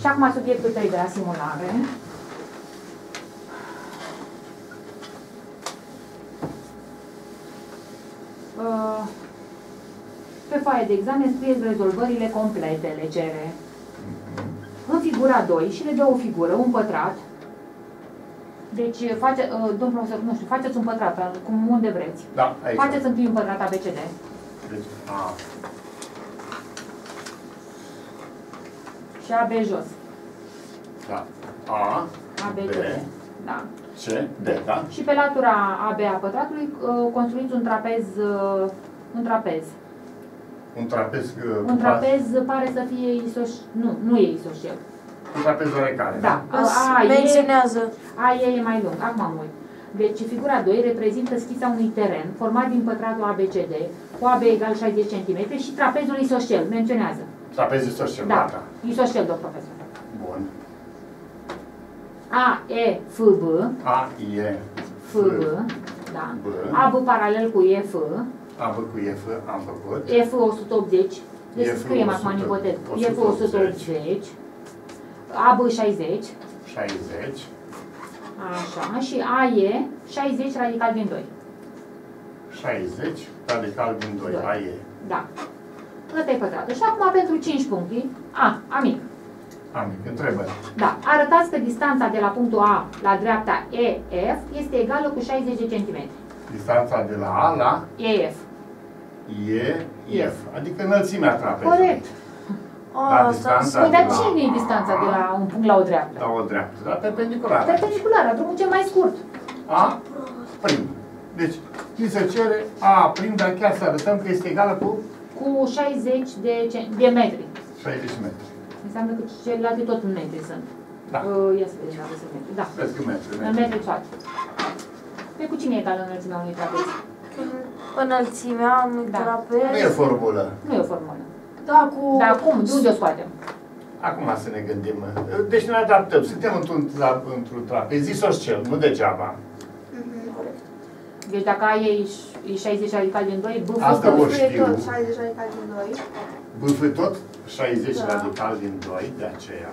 Și acum subiectul 3 de la simulare. Pe foaie de examen scrieți rezolvările complete, le cere. În figura 2 și le dă o figură, un pătrat. Deci, domnul profesor, nu știu, faceți un pătrat, cum unde vreți. Da, aici. Faceți întâi un pătrat ABCD. Deci, A. Și AB jos. Da. A, ABCD. Da. C, D, da. Și pe latura AB a pătratului construiți un trapez, Un trapez pare să fie isosceles. Nu, nu e isosceles. Un trapez orecare. Da. A e mai lung. Acum am uit. Deci figura 2 reprezintă schița unui teren format din pătratul ABCD cu AB egal 60 cm și trapezul isoscel. Menționează. Trapezul isoscel. Da. Isoscel, domn profesor. Bun. A, E, F, B. Da. A, B paralel cu E, F. AB cu EF am făcut. EF 180. Deci scriem acum în ipotetă. EF 180. AB 60. 60. Așa. Și AE 60 radical din 2. 60 radical din 2. AE. Da. Ăsta-i pătrată. Și acum pentru 5 puncte. A mic. A mic. Întrebări. Da. Arătați că distanța de la punctul A la dreapta EF este egală cu 60 cm. Distanța de la A la EF. Adică înălțimea trapezului. Corect. Dar cine e distanța de la un punct la o dreaptă? La o dreaptă, la perpendiculară. Perpendiculară, drumul cel mai scurt. A prim. Deci, mi se cere A prim, dar chiar să arătăm că este egală cu? Cu 60 de metri. 60 metri. Înseamnă că celelalte tot în metri sunt. Da. Ia să vedem dacă sunt metri. Da. Vezi că metri. În metri toate. Pe cu cine e egală înălțimea unui trapez? Înălțimea unui trapez... Nu e o formulă. Nu e o formulă. Da, cu... Dar acum, de unde o scoatem? Acum să ne gândim. Deci ne adaptăm. Suntem într-un trapez isoscel, nu degeaba. Deci dacă A e 60 radical din 2, BF tot 60 radical din 2. BF tot 60 radical din 2, de aceea...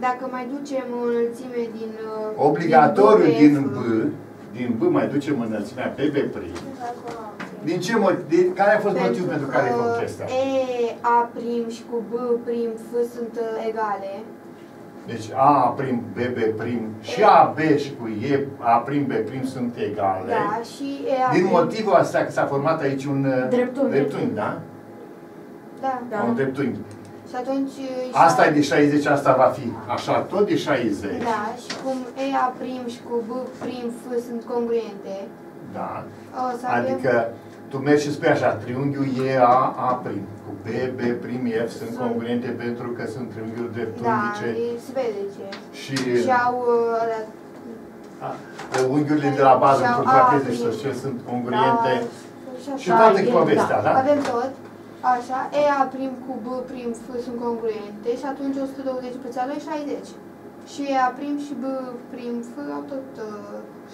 Dacă mai ducem o înălțime din... Obligatoriu din B, mai ducem înălțimea pe B'. Din ce motiv? Care a fost motivul pentru care ai făcut asta? E, A' și cu B', F sunt egale. Deci A', B', și AB și cu E, A', B' sunt egale. Da, și E'. Din motivul asta că s-a format aici un dreptunghi, da? Da. Un dreptunghi. Și atunci... Asta e de 60, asta va fi așa, tot de 60. Da, și cum EA' și cu B', F sunt congruente. Da, adică tu mergi și spui așa, triunghiul EA' cu B', F sunt congruente pentru că sunt triunghiuri dreptunghice. Da, se vede ce. Și au... Unghiurile de la bază, cu trapeze și tot ce sunt congruente. Și toată povestea, da? Avem tot. Așa, EA' cu B', F sunt congruente și atunci 120 pe țeală e 60. Și EA' și B', F au tot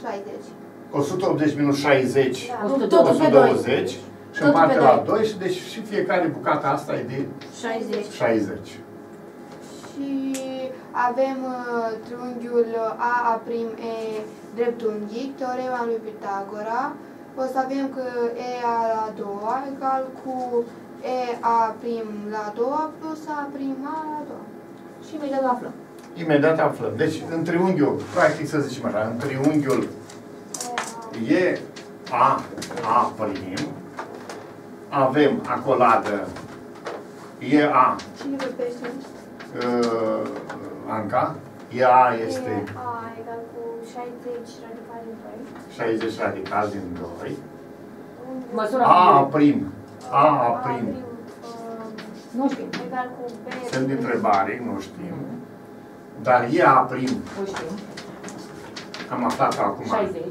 60. 180 minus 60, da. 120 și împarte la 2 și deci și fiecare bucată asta e de 60. Și avem triunghiul AA', E dreptunghic, teorema lui Pitagora. O să avem că EA la a doua egal cu EA' la a doua plus A' la a doua. Și imediat aflăm. Deci, în triunghiul, practic să zicem așa, în triunghiul EAA' avem acoladă EA. Cine vorbește? Anca. EA este... EA egal cu 60 radical din 2. 60 radical din 2. A prim. Nu știm. Egal cu B. Semn de întrebare, nu știm. Dar EA prim. Nu știm. Am aflat acum. 60.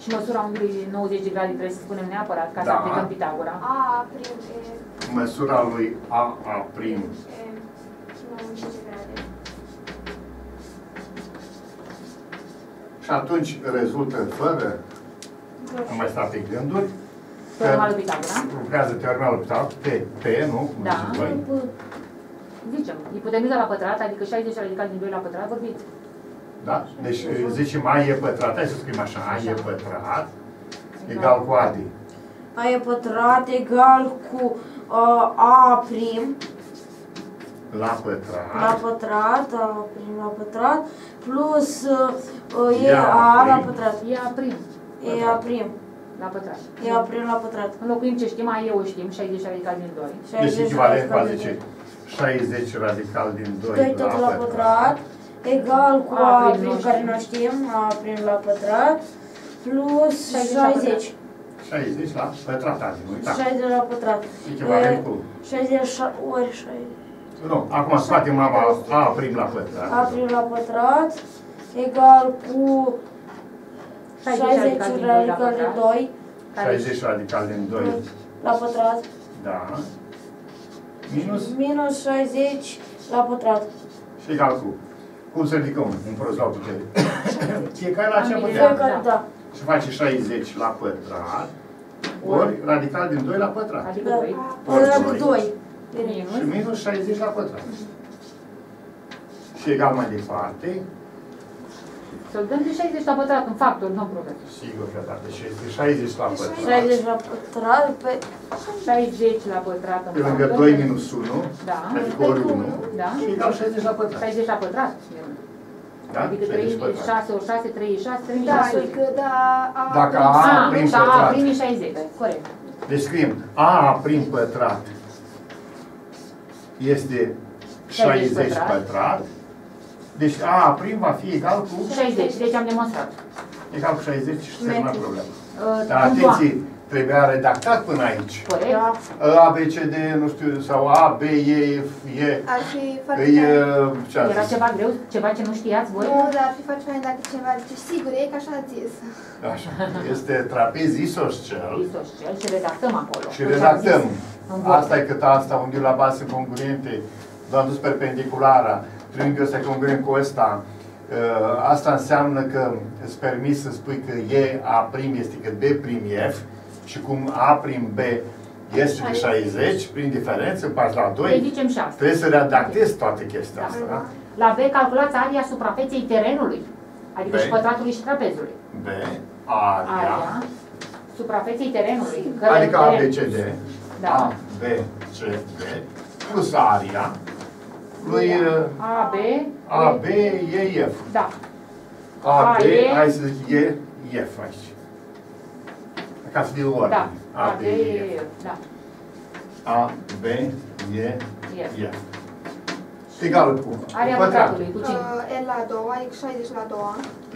Și măsura unghiului 90 de grade trebuie să spunem neapărat, ca să aplicăm Pitagora. A prim. Măsura lui A prim. 90 de grade. Și atunci rezultă fără, am mai stat pe gânduri, teorema lui Pitagora. Lucrează teorema lui Pitagora, P, nu? Cum da, noi? Zicem, ipotenuza la pătrat, adică 60 radical din 2 la pătrat, vorbiți. Da, deci zicem A e pătrat, hai să scriem așa, A e pătrat egal cu AD. A e pătrat egal cu A prim. La pătrat. La pătrat, A prim la pătrat, plus E A la pătrat. E A prim. E A prim. La pătrat. E A prim la pătrat. Înlocuim ce știm, A eu știm, 60 radical din 2. Deci echivalent cu A zice 60 radical din 2 la pătrat. Egal cu A prim care nu știm, A prim la pătrat, plus 60. 60 la pătrat, azi, nu uita. 60 la pătrat. Echivalent cu 60 ori 60. Nu, acum scoatem A prim la pătrat. A prim la pătrat egal cu 60 radical din 2. 60 radical din 2. La pătrat. Da. Minus 60 la pătrat. Și egal cu. Cum să ridicăm un prost la putere? Fiecare la cea putere. Da. Și face 60 la pătrat, ori radical din 2 la pătrat. Adică 2. Ori 2. Și minus 60 la pătrat. Și egal mai departe. Să-l dăm de 60 la pătrat în factor, nu progres. Sigur că da, de 60 la pătrat. 60 la pătrat pe 60 la pătrat în factor. Pe lângă 2 minus 1, da. Adică ori 1, da. Și egal 60 la pătrat. 60 la pătrat. Da? Adică 6 ori 6, 3 6, 3 da, 6. Dacă A prim pătrat. A prim e 60, corect. Deci scriem A prim pătrat este 60 pătrat. Deci A prim va fi egal cu 60, deci am demonstrat. Egal cu 60 și termină problema. Dar atenție, trebuia redactat până aici. Corect. A, B, C, D, nu știu, sau A, B, E, F, E. Ar fi foarte fain. Era ceva greu, ceva ce nu știați voi? Nu, dar ar fi foarte fain dacă cineva zice, sigur, e că așa ați ies. Așa, este trapez isoscel. Isoscel și redactăm acolo. Și redactăm. Asta e cât asta, unghiul la bază congruente, doar dus perpendiculara. Triunghiul ăsta e congruent cu ăsta. Asta înseamnă că îți permis să spui că E A' este cât B' F și cum A' B este de 60, prin diferență, împarți la 2, trebuie să redactezi toate chestia asta. Da? La B calculați aria suprafeței terenului, adică B, și pătratului și trapezului. B, aria suprafeței terenului. Adică A, B, C, D, da. A, B, C, D, plus aria. Lui A, B, E, F. Da. A, B, hai să zic E, F aici. Ca să fiu ordine. A, B, E, F. A, B, E, F. Egal cu pătrat. L la 2, adică 60 la 2.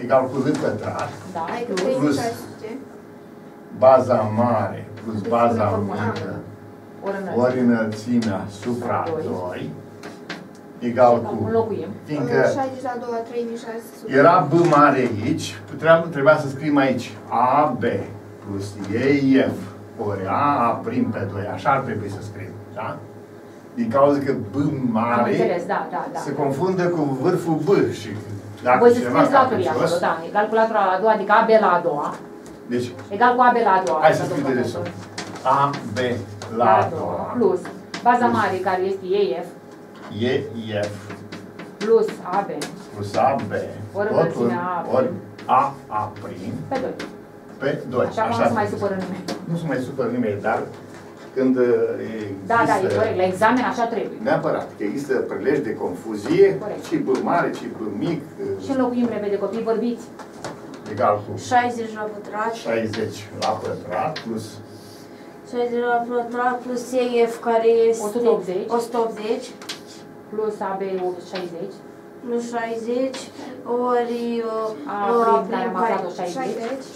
Egal cu L pătrat. Plus baza mare, plus baza mică, ori înălțimea supra 2. Egal cu, fiindcă era B mare aici, trebuia să scriem aici A, B plus E, F ori A, A' pe 2, așa ar trebui să scriem, da? Din cauza că B mare se confundă cu vârful B și dacă voi să scrieți laturii acolo, da, egal cu latura la a doua, adică A, B la a doua, deci, egal cu A, B la a doua. Hai să scriem de restul. A, B la a doua plus baza mare care este E, F E, F plus AB ori înălțimea A' pe 2. Pe 2. Așa că nu se mai supără nimeni. Nu se mai supără nimeni, dar când există... Da, e corect. La examen așa trebuie. Neapărat. Că există prelegi de confuzie. Și B mare, și B mic. Și înlocuim repede copii, vorbiți. Egal cu 60 la pătrat. 60 la pătrat plus... 60 la pătrat plus EF care este... 180. Plus AB 60. Plus 60 ori A prim care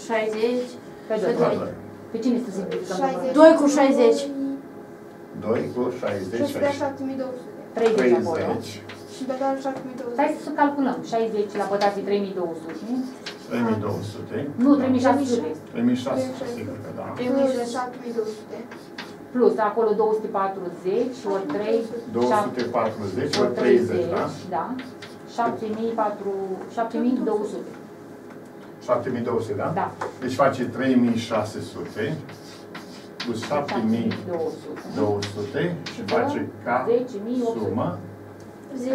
60 pe 2. Pe cine să simplificăm? 2 cu 60. 2 cu 60. Și de 7200. 30 acolo. Și de 7200. Hai să calculăm. 60 la pătrat e 3200. 3200. Nu, 3600. 3600, sigur că da. 3700. Plus, acolo 240 ori 3... 240 ori 30, da? Da. 7200. 7200, da? Da. Deci face 3600 cu 7.200 și face ca sumă 10.800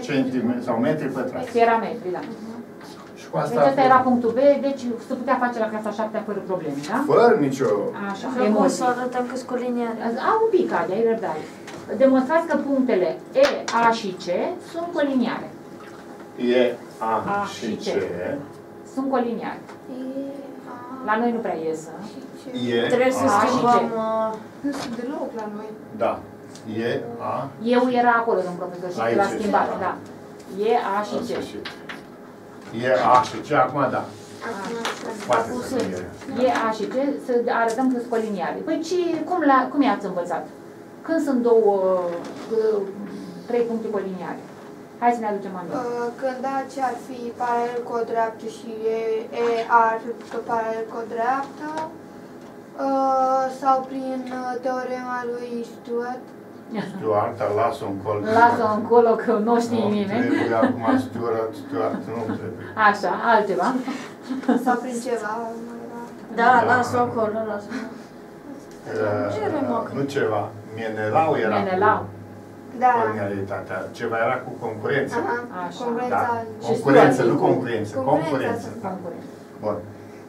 centimetri sau metri pătrați. Metri, da. Și cu asta acesta era punctul B, deci se putea face la clasa 7 fără probleme, da? Fără nicio... Așa, emoții. Să arătăm câți cu linia... Un pic, Adia, ai răbdare. Demonstrați că punctele E, A și C sunt coliniare. E, A și C sunt coliniare. La noi nu prea iesă. Trebuie să schimbăm... Nu sunt deloc la noi. Da. E, A... Eu era acolo, domn profesor, și l-a schimbat, da. E, A și C. E, A și C, acum da. Poate să fie. E, A și C, să arătăm că sunt coliniare. Păi cum i-ați învățat? Când sunt trei puncte coliniare? Hai să ne aducem aminte. Când AC ar fi paralel cu o dreaptă și E ar fi paralel cu o dreaptă, sau prin teorema lui Stuart. Stuart, lasă-o încolo. Lasă-o încolo că nu știi nimeni. Nu trebuie acum Stuart, nu trebuie. Așa, altceva. Sau prin ceva. Da, lasă-o încolo, lasă-o. Nu ceva. Menelau era. Menelau. Da. Colinialitatea. Ceva era cu concurență. Așa. Da. Concurență, nu concurență. Concurență. Bun.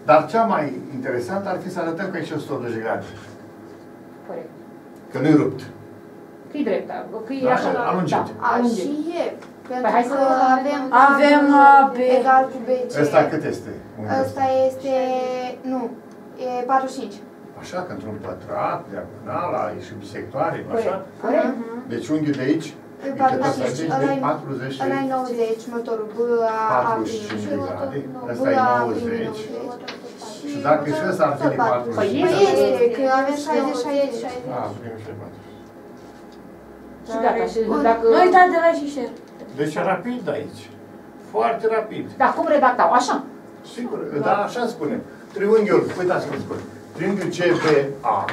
Dar cea mai interesantă ar fi să arătăm că e și 180 de grade. Corect. Că nu-i rupt. Că e dreapta. Că e așa. Alungit. Și E. Pentru că avem B egal cu BC. Ăsta cât este? Ăsta este... Nu. E 45. Așa, că într-un pătrat, diagonala, și bisectoare, așa. Deci unghiul de aici, de 40, ăla e 90, motorul B a 45 de grade, ăsta e 90. Și dacă și ăsta ar fi de 45 de grade. Păi este, că avem 60. A, primim și de 40. Și gata, și dacă... Nu uitați de la și share. Deci rapid aici. Foarte rapid. Dar cum redactau? Așa? Sigur, dar așa spunem. Triunghiul, uitați cum spunem. Triunghiul CBA,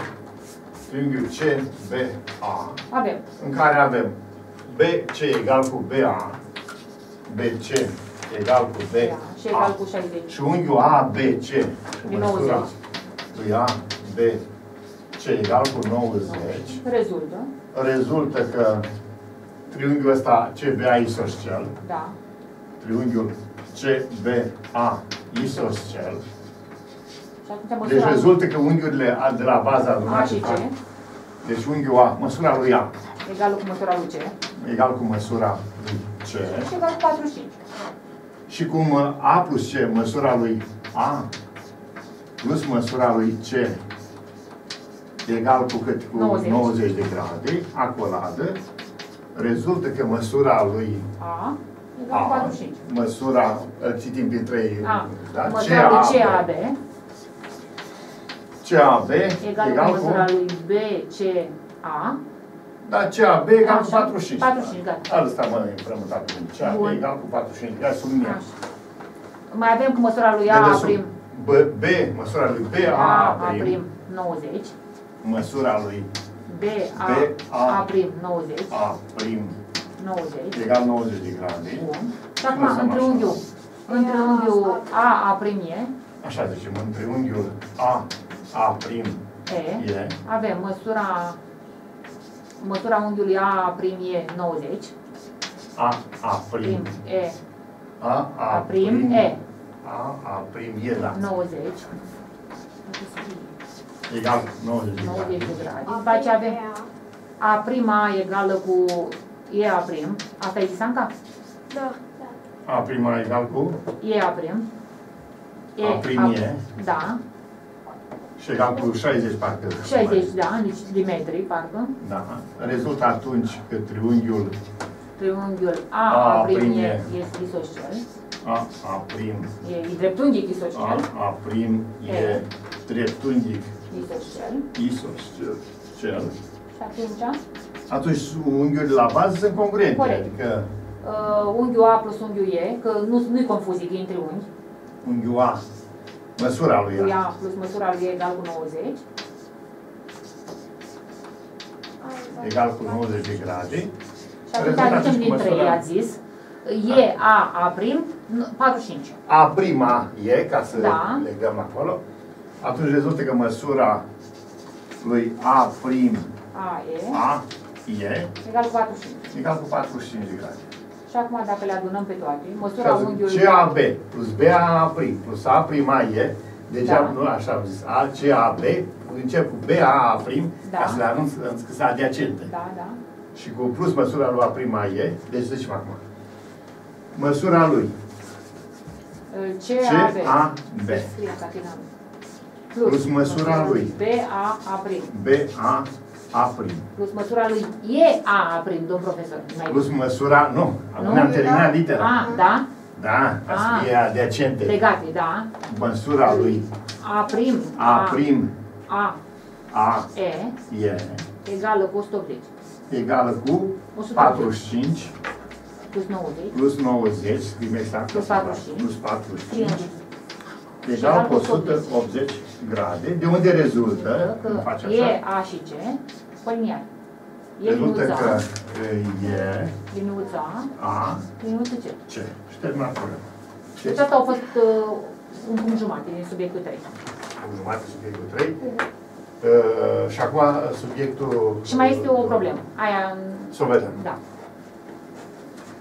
în care avem BC egal cu BA, BC egal cu BA și unghiul ABC cu măsura lui ABC egal cu 90, rezultă că triunghiul ăsta CBA isoscel, triunghiul CBA isoscel. Deci rezultă că unghiurile de la baza lunară. Deci unghiul A, măsura lui A. Egal cu măsura lui C. Egal cu măsura lui C. Și egal cu 45. Și cum A plus C, măsura lui A, plus măsura lui C, egal cu cât? Cu 90 de grade, acoladă, rezultă că măsura lui A, măsura, citim prin 3, da? CAB. CAB egal cu măsura lui BCA. Da, CAB egal cu 45. Asta mă împrămâta cu CAB egal cu 45. Ia subliniați. Mai avem cu măsura lui A prim. B, măsura lui BA prim 90. Măsura lui BA prim 90. A prim 90. Egal 90 de grade. Și acum, între unghiul A prim E. Așa zicem, între unghiul A prim E. Avem măsura unghiului A prim E 90. A prim E. Da. 90. Egal 90 de grade. După aceea avem A prim A egală cu E A prim. Asta e zis, Anca? Da. A prim A egal cu? E A prim. A prim E. Da. Și egal cu 60, parcă. 60, da, nici dimetri, parcă. Da. Rezultă atunci că triunghiul... A' este isoscel. E dreptunghic isoscel. A' e dreptunghic isoscel. Și atunci? Atunci unghiurile la bază sunt congruente. Corect. Adică... unghiul A plus unghiul E, că nu-i confuzic, e între unghi. Unghiul A. Măsura lui A plus măsura lui E egal cu 90. Egal cu 90 de grade. Și atunci aducem din 3, i-ați zis. E A prim, 45. A prima e, ca să legăm acolo. Atunci rezultă că măsura lui A prim A e egal cu 45. Egal cu 45 de grade. Și acum dacă le adunăm pe toate, măsura unghiului CAB plus BAB plus A prima e, deci nu așa am zis, A CAB, încep cu BAA prim, ca să le anunț că sunt adiacente. Și cu plus măsura lui A prima e, deci zicem acum. Măsura lui CAB plus măsura lui BAA' plus măsura lui EAA', domn profesor. Plus măsura, nu, acum am terminat litera. Da, ca să fie adiacente. Legate, măsura lui A' E egală cu 180. Egală cu 45 plus 90, scrie exact, plus 45, egal cu 180 grade, de unde rezultă că E, A și C, păi rezultă că E, A, C. Și terminat problema. Deci asta a fost un punct jumate din subiectul 3. Punct jumate subiectul 3. Și acum subiectul... Și mai este o problemă. Aia... Să o vedem. Da.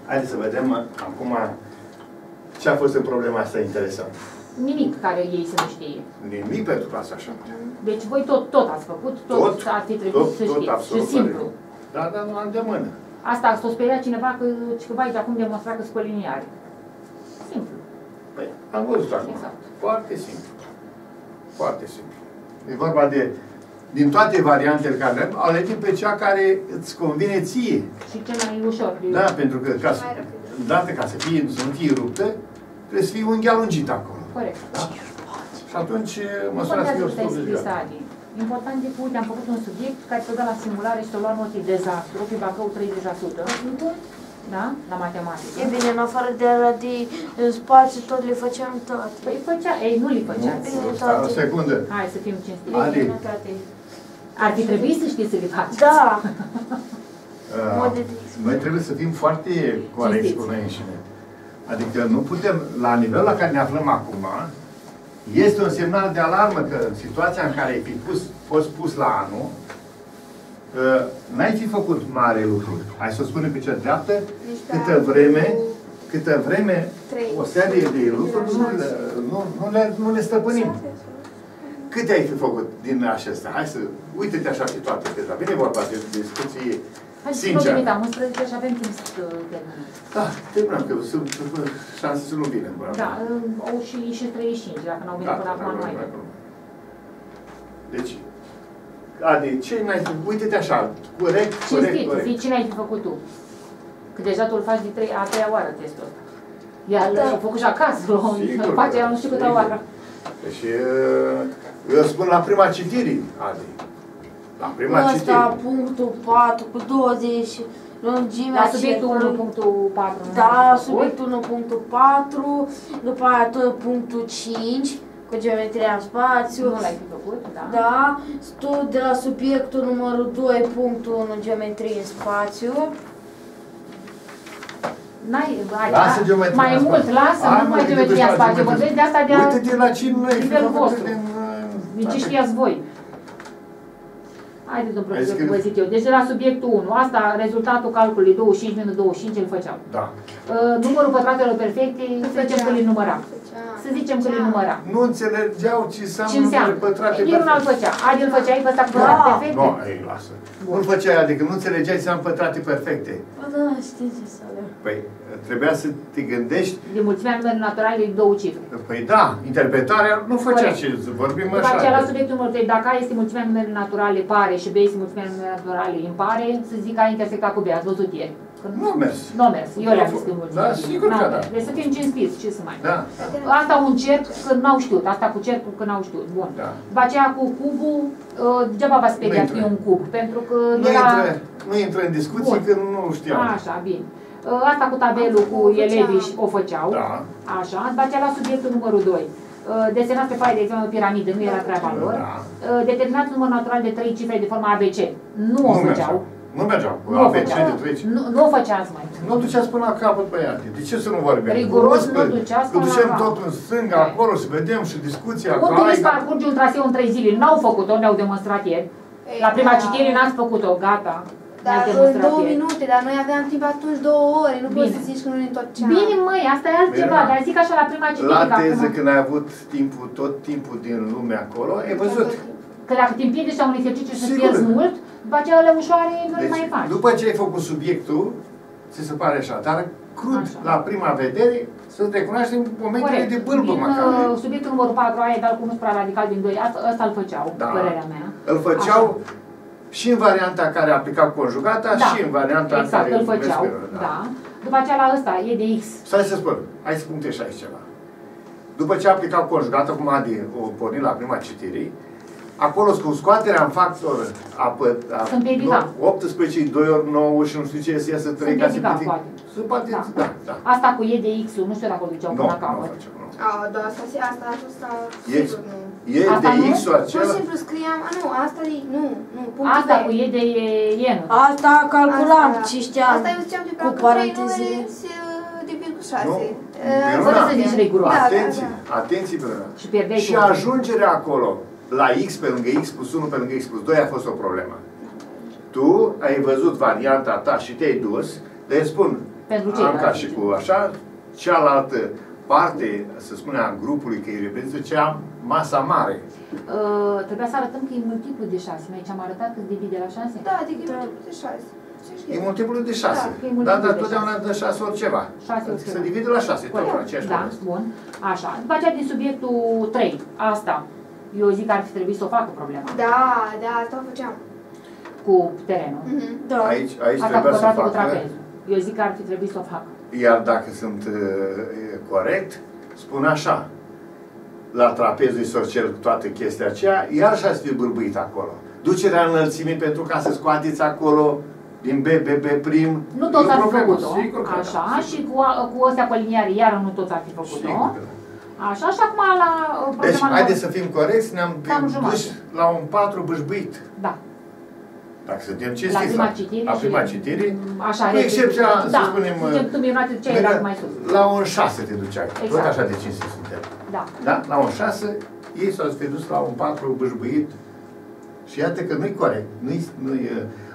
Haideți să vedem acum ce a fost în problema asta interesantă. Nimic care ei să nu știe. Nimic pentru clasa a 7-a. Deci voi tot ați făcut, tot ați trebuit să știți. Și simplu. Da, dar nu am de mână. Asta s-o speria cineva că aici acum demonstra că sunt coliniare. Simplu. Păi, am văzut acum. Exact. Foarte simplu. Foarte simplu. E vorba de... Din toate variantele care avem, alege pe cea care îți convine ție. Și cea mai ușor. Da, pentru că ca să nu fie ruptă, trebuie să fie unghia lungită acolo. Corect. Da? Și atunci măsura să fie 180 de grade. Important e că, uite, am făcut un subiect care s-a dat la simulare și s-a luat notii dezastru, pe Bacău 30%. Da? La matematică. E bine, în afară de la spațiu, tot le făceam tot. Păi ei, nu le făceați. O secundă. Hai să fim cinstiți. Ar fi trebuit să știți să le faceți. Da. Noi trebuie să fim foarte corecți cu noi înșine. Adică nu putem, la nivelul la care ne aflăm acum, este un semnal de alarmă că în situația în care ai fi fost pus la anul, n-ai fi făcut mare lucru. Hai să o spunem pe cea dreaptă, câtă vreme o serie de lucruri nu le stăpânim. Câte ai fi făcut din acestea? Hai să uite-te așa pe toate. Vine vorba de discuții sincere. Hai să am 11 și avem timp să terminăm. Da, terminăm, că sunt șanse să nu vină. Da, au și 35, dacă n-au venit până acum, nu mai vin. Deci, Adi, ce n-ai făcut? Uite-te așa, corect. Zici, ce n-ai făcut tu? Că deja tu îl faci de a treia oară testul ăsta. Iar l-a făcut și acasă, îl face nu știu câte oară. Deci, eu spun la prima citire, Adi. La prima citire. Asta, punctul 4 cu 20, lungimea... La subiectul 1, punctul 4. Da, subiectul 1, punctul 4, după aia tot punctul 5. Cu geometria în spațiu. Nu l-ai făcut, da. Stud de la subiectul numărul 2, punctul 1, geometrie în spațiu. Lasă geometria mai mult, lasă, nu mai geometria în spațiu. Vorbesc de asta de-a... Uite-te la ce nu ai făcut. Din ce știați voi. Haideți, domnul profesor, cum vă zic eu. Deci de la subiectul 1, asta, rezultatul calculului 25 minus 25 îl făceam. Da. Numărul pătratelor perfecte, să zicem că le număram. Să zicem că le număram. Nu înțelegeau ce înseamnă pătrate perfecte. El nu-l făcea. Adi îl făceai pe ăsta cu pătrate perfecte? Nu, ei, lasă. Nu-l făceai, adică nu înțelegeai ce înseamnă pătrate perfecte. Bă, da, știi ce să alea. Păi, trebuia să te gândești... De mulțimea numărului naturale e două cifre. Păi da, interpretarea nu făcea ce vorbim așa. După aceea la subiectul numărul 3, dacă A este mulțimea numărului naturale pare și B este mulțimea numărului naturale impare, să zic că A intersectat cu B, ați văzut ieri. Nu a mers. Nu a mers. Eu le-am zis că mulțumesc. Da, sigur că da. Deci să fim cinstiți, ce să mai... Da. Asta un cerc când n-au știut. Asta cu cercul când n-au știut. Bun. Da. După aceea cu cubul, degeaba v-ați speriat că e un cub. Pentru că nu intră în discuții când nu știam. Așa, bine. Asta cu tabelul cu elevii o făceau. Da. Așa. După aceea la subiectul numărul 2. Desenați pe foaie de exemplu piramidă, nu era treaba lor. Determinați numărul natural de 3 cifre de forma ABC. Nu o făceau. Nu mergeam. Nu o făceați mai. Nu duceați până la capăt, băiate. De ce să nu vorbim? Riguros nu duceați până la capăt. Ducem tot în stânga, acolo, să vedem și discuția. Cum puteți parcurge un traseu în 3 zile? N-au făcut-o, ne-au demonstrat ieri. La prima citire n-ați făcut-o, gata. Dar în 2 minute, dar noi aveam timp atunci 2 ore, nu poți să zici că nu ne întorceam. Bine, măi, asta e altceva, dar zic așa la prima citire. La teză, când ai avut timpul, tot timpul din lume acolo, ai văzut. Că dacă te împiedici la un exercițiu și pierzi mult, după aceea le ușoare nu le mai faci. După ce ai făcut subiectul, ți se pare așa, dar crud, la prima vedere, să-ți recunoaștem momentele de bâlbă, măcar. Subiectul numărul 4 aia, dar cu un supra-radical din 2, ăsta îl făceau, părerea mea. Îl făceau și în varianta care aplica conjugata, și în varianta care îl făceau. După aceea la ăsta, e de X. Stai să spun, hai să punctești aici ceva. După ce aplica conjugata, cum Adi o porni la prima citire, acolo cu scoaterea în factor a 18, 2 ori 9 și nu știu ce, să iasă 3 ca să poate. Asta cu E de X-ul, nu știu dacă o duceau până la capăt. Da, asta a fost sigur, nu. E de X-ul acela? Pur și simplu scriam, nu, asta e, nu. Asta cu E de E. Asta calculam, ce știam. Asta eu ziceam de paranteze de 1,6. Fără să zici riguroasă. Atenție, atenție pe mine. Și ajungerea acolo. La X pe lângă X plus 1 pe lângă X plus 2 a fost o problemă. Tu ai văzut varianta ta și te-ai dus, dar îți spun, Anca și cu așa, cealaltă parte, să spunem, a grupului, că îi reprezintă cea masa mare. Trebuia să arătăm că e multiplul de 6. Mai am arătat cât divide la 6? Da, adică e multiplul de 6. E multiplul de 6. Da, dar totdeauna dă 6 oriceva. Se divide la 6, totul aceeași lucru. Da, bun. Așa. După aceea din subiectul 3, asta. Eu zic că ar fi trebuit să o facă problema. Da, asta o făceam. Cu terenul. Aici trebuia să o facă. Eu zic că ar fi trebuit să o facă. Iar dacă sunt corect, spun așa. La trapezul îi sorcel toată chestia aceea, iar și-ați fi bârbuit acolo. Ducerea înălțimii pentru ca să scoateți acolo din BBB prim. Nu toți ar fi făcut-o. Așa, și cu astea pe liniare, iar nu toți ar fi făcut-o. Așa, și acum la problema... Deci, haideți să fim corecți, ne-am dus la un 4 bâșbuit. Da. Dacă suntem cinstiți la prima citire, cu excepția, să spunem, la un 6 te duceai. Tot așa de cinstiți suntem. Da? La un 6, ei s-au dus la un 4 bâșbuit și iată că nu-i corect.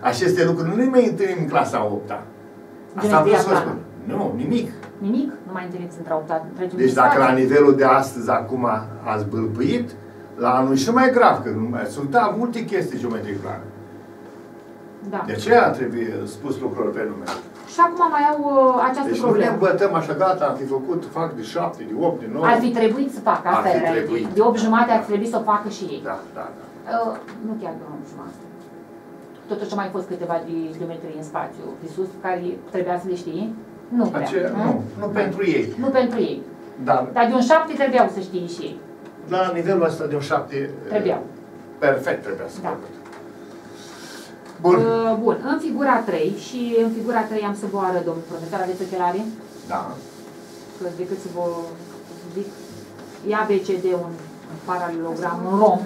Aceste lucruri nu-i mai întâlnim în clasa 8-a. Asta am vrut să vă spun. Nu, nimic. Nimic, nu mai întâlniți într-o optat. Deci dacă la nivelul de astăzi, acum, ați bâlbâit, la anul și mai grav, că sunt multe chestii geometric clare. Da. De aceea trebuie spus lucrurile pe nume. Și acum mai au această problemă. Deci nu ne bătăm așa, gata, am fi făcut, fac de 7, de 8, de 9. Ar fi trebuit să facă, asta era ideea. De 8,5 ar fi trebuit să o facă și ei. Da. Nu chiar de 8,5. Totuși mai fost câteva geometrii în spațiu, de sus, care trebuia să le știi. Nu prea. Nu pentru ei. Nu pentru ei. Dar de un 7 trebuiau să știe și ei. La nivelul ăsta de un 7 trebuiau. Perfect trebuia să fie. Bun. În figura 3 și în figura 3 am să vă arăt, domnul profesor, aveți ochelare? Da. Că decât să vă zic, e ABCD-ul în paralelogram, un rom.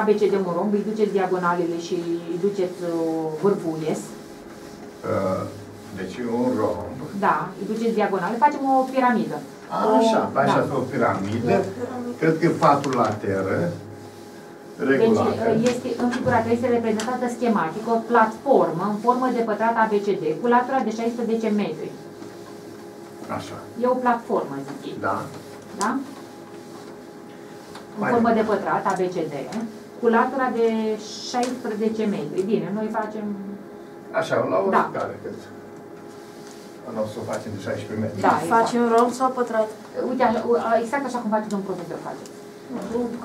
ABCD-ul în rom, îi duceți diagonalele și îi duceți vârful ies. Deci un romb. Da, îi duceți diagonale, facem o piramidă. Așa, o piramidă, cred că 4 lateră, regulată. Deci este, în figura 3 este reprezentată schematic, o platformă în formă de pătrat ABCD, cu latura de 16 metri. Așa. E o platformă, zic ei. Da? În formă de pătrat ABCD, cu latura de 16 metri. Bine, noi facem... Așa, la o scală, cred. Nu o să o facem de 16 metri. Da, facem romb sau pătrat? Uite, exact așa cum face domnul profesor, faceți.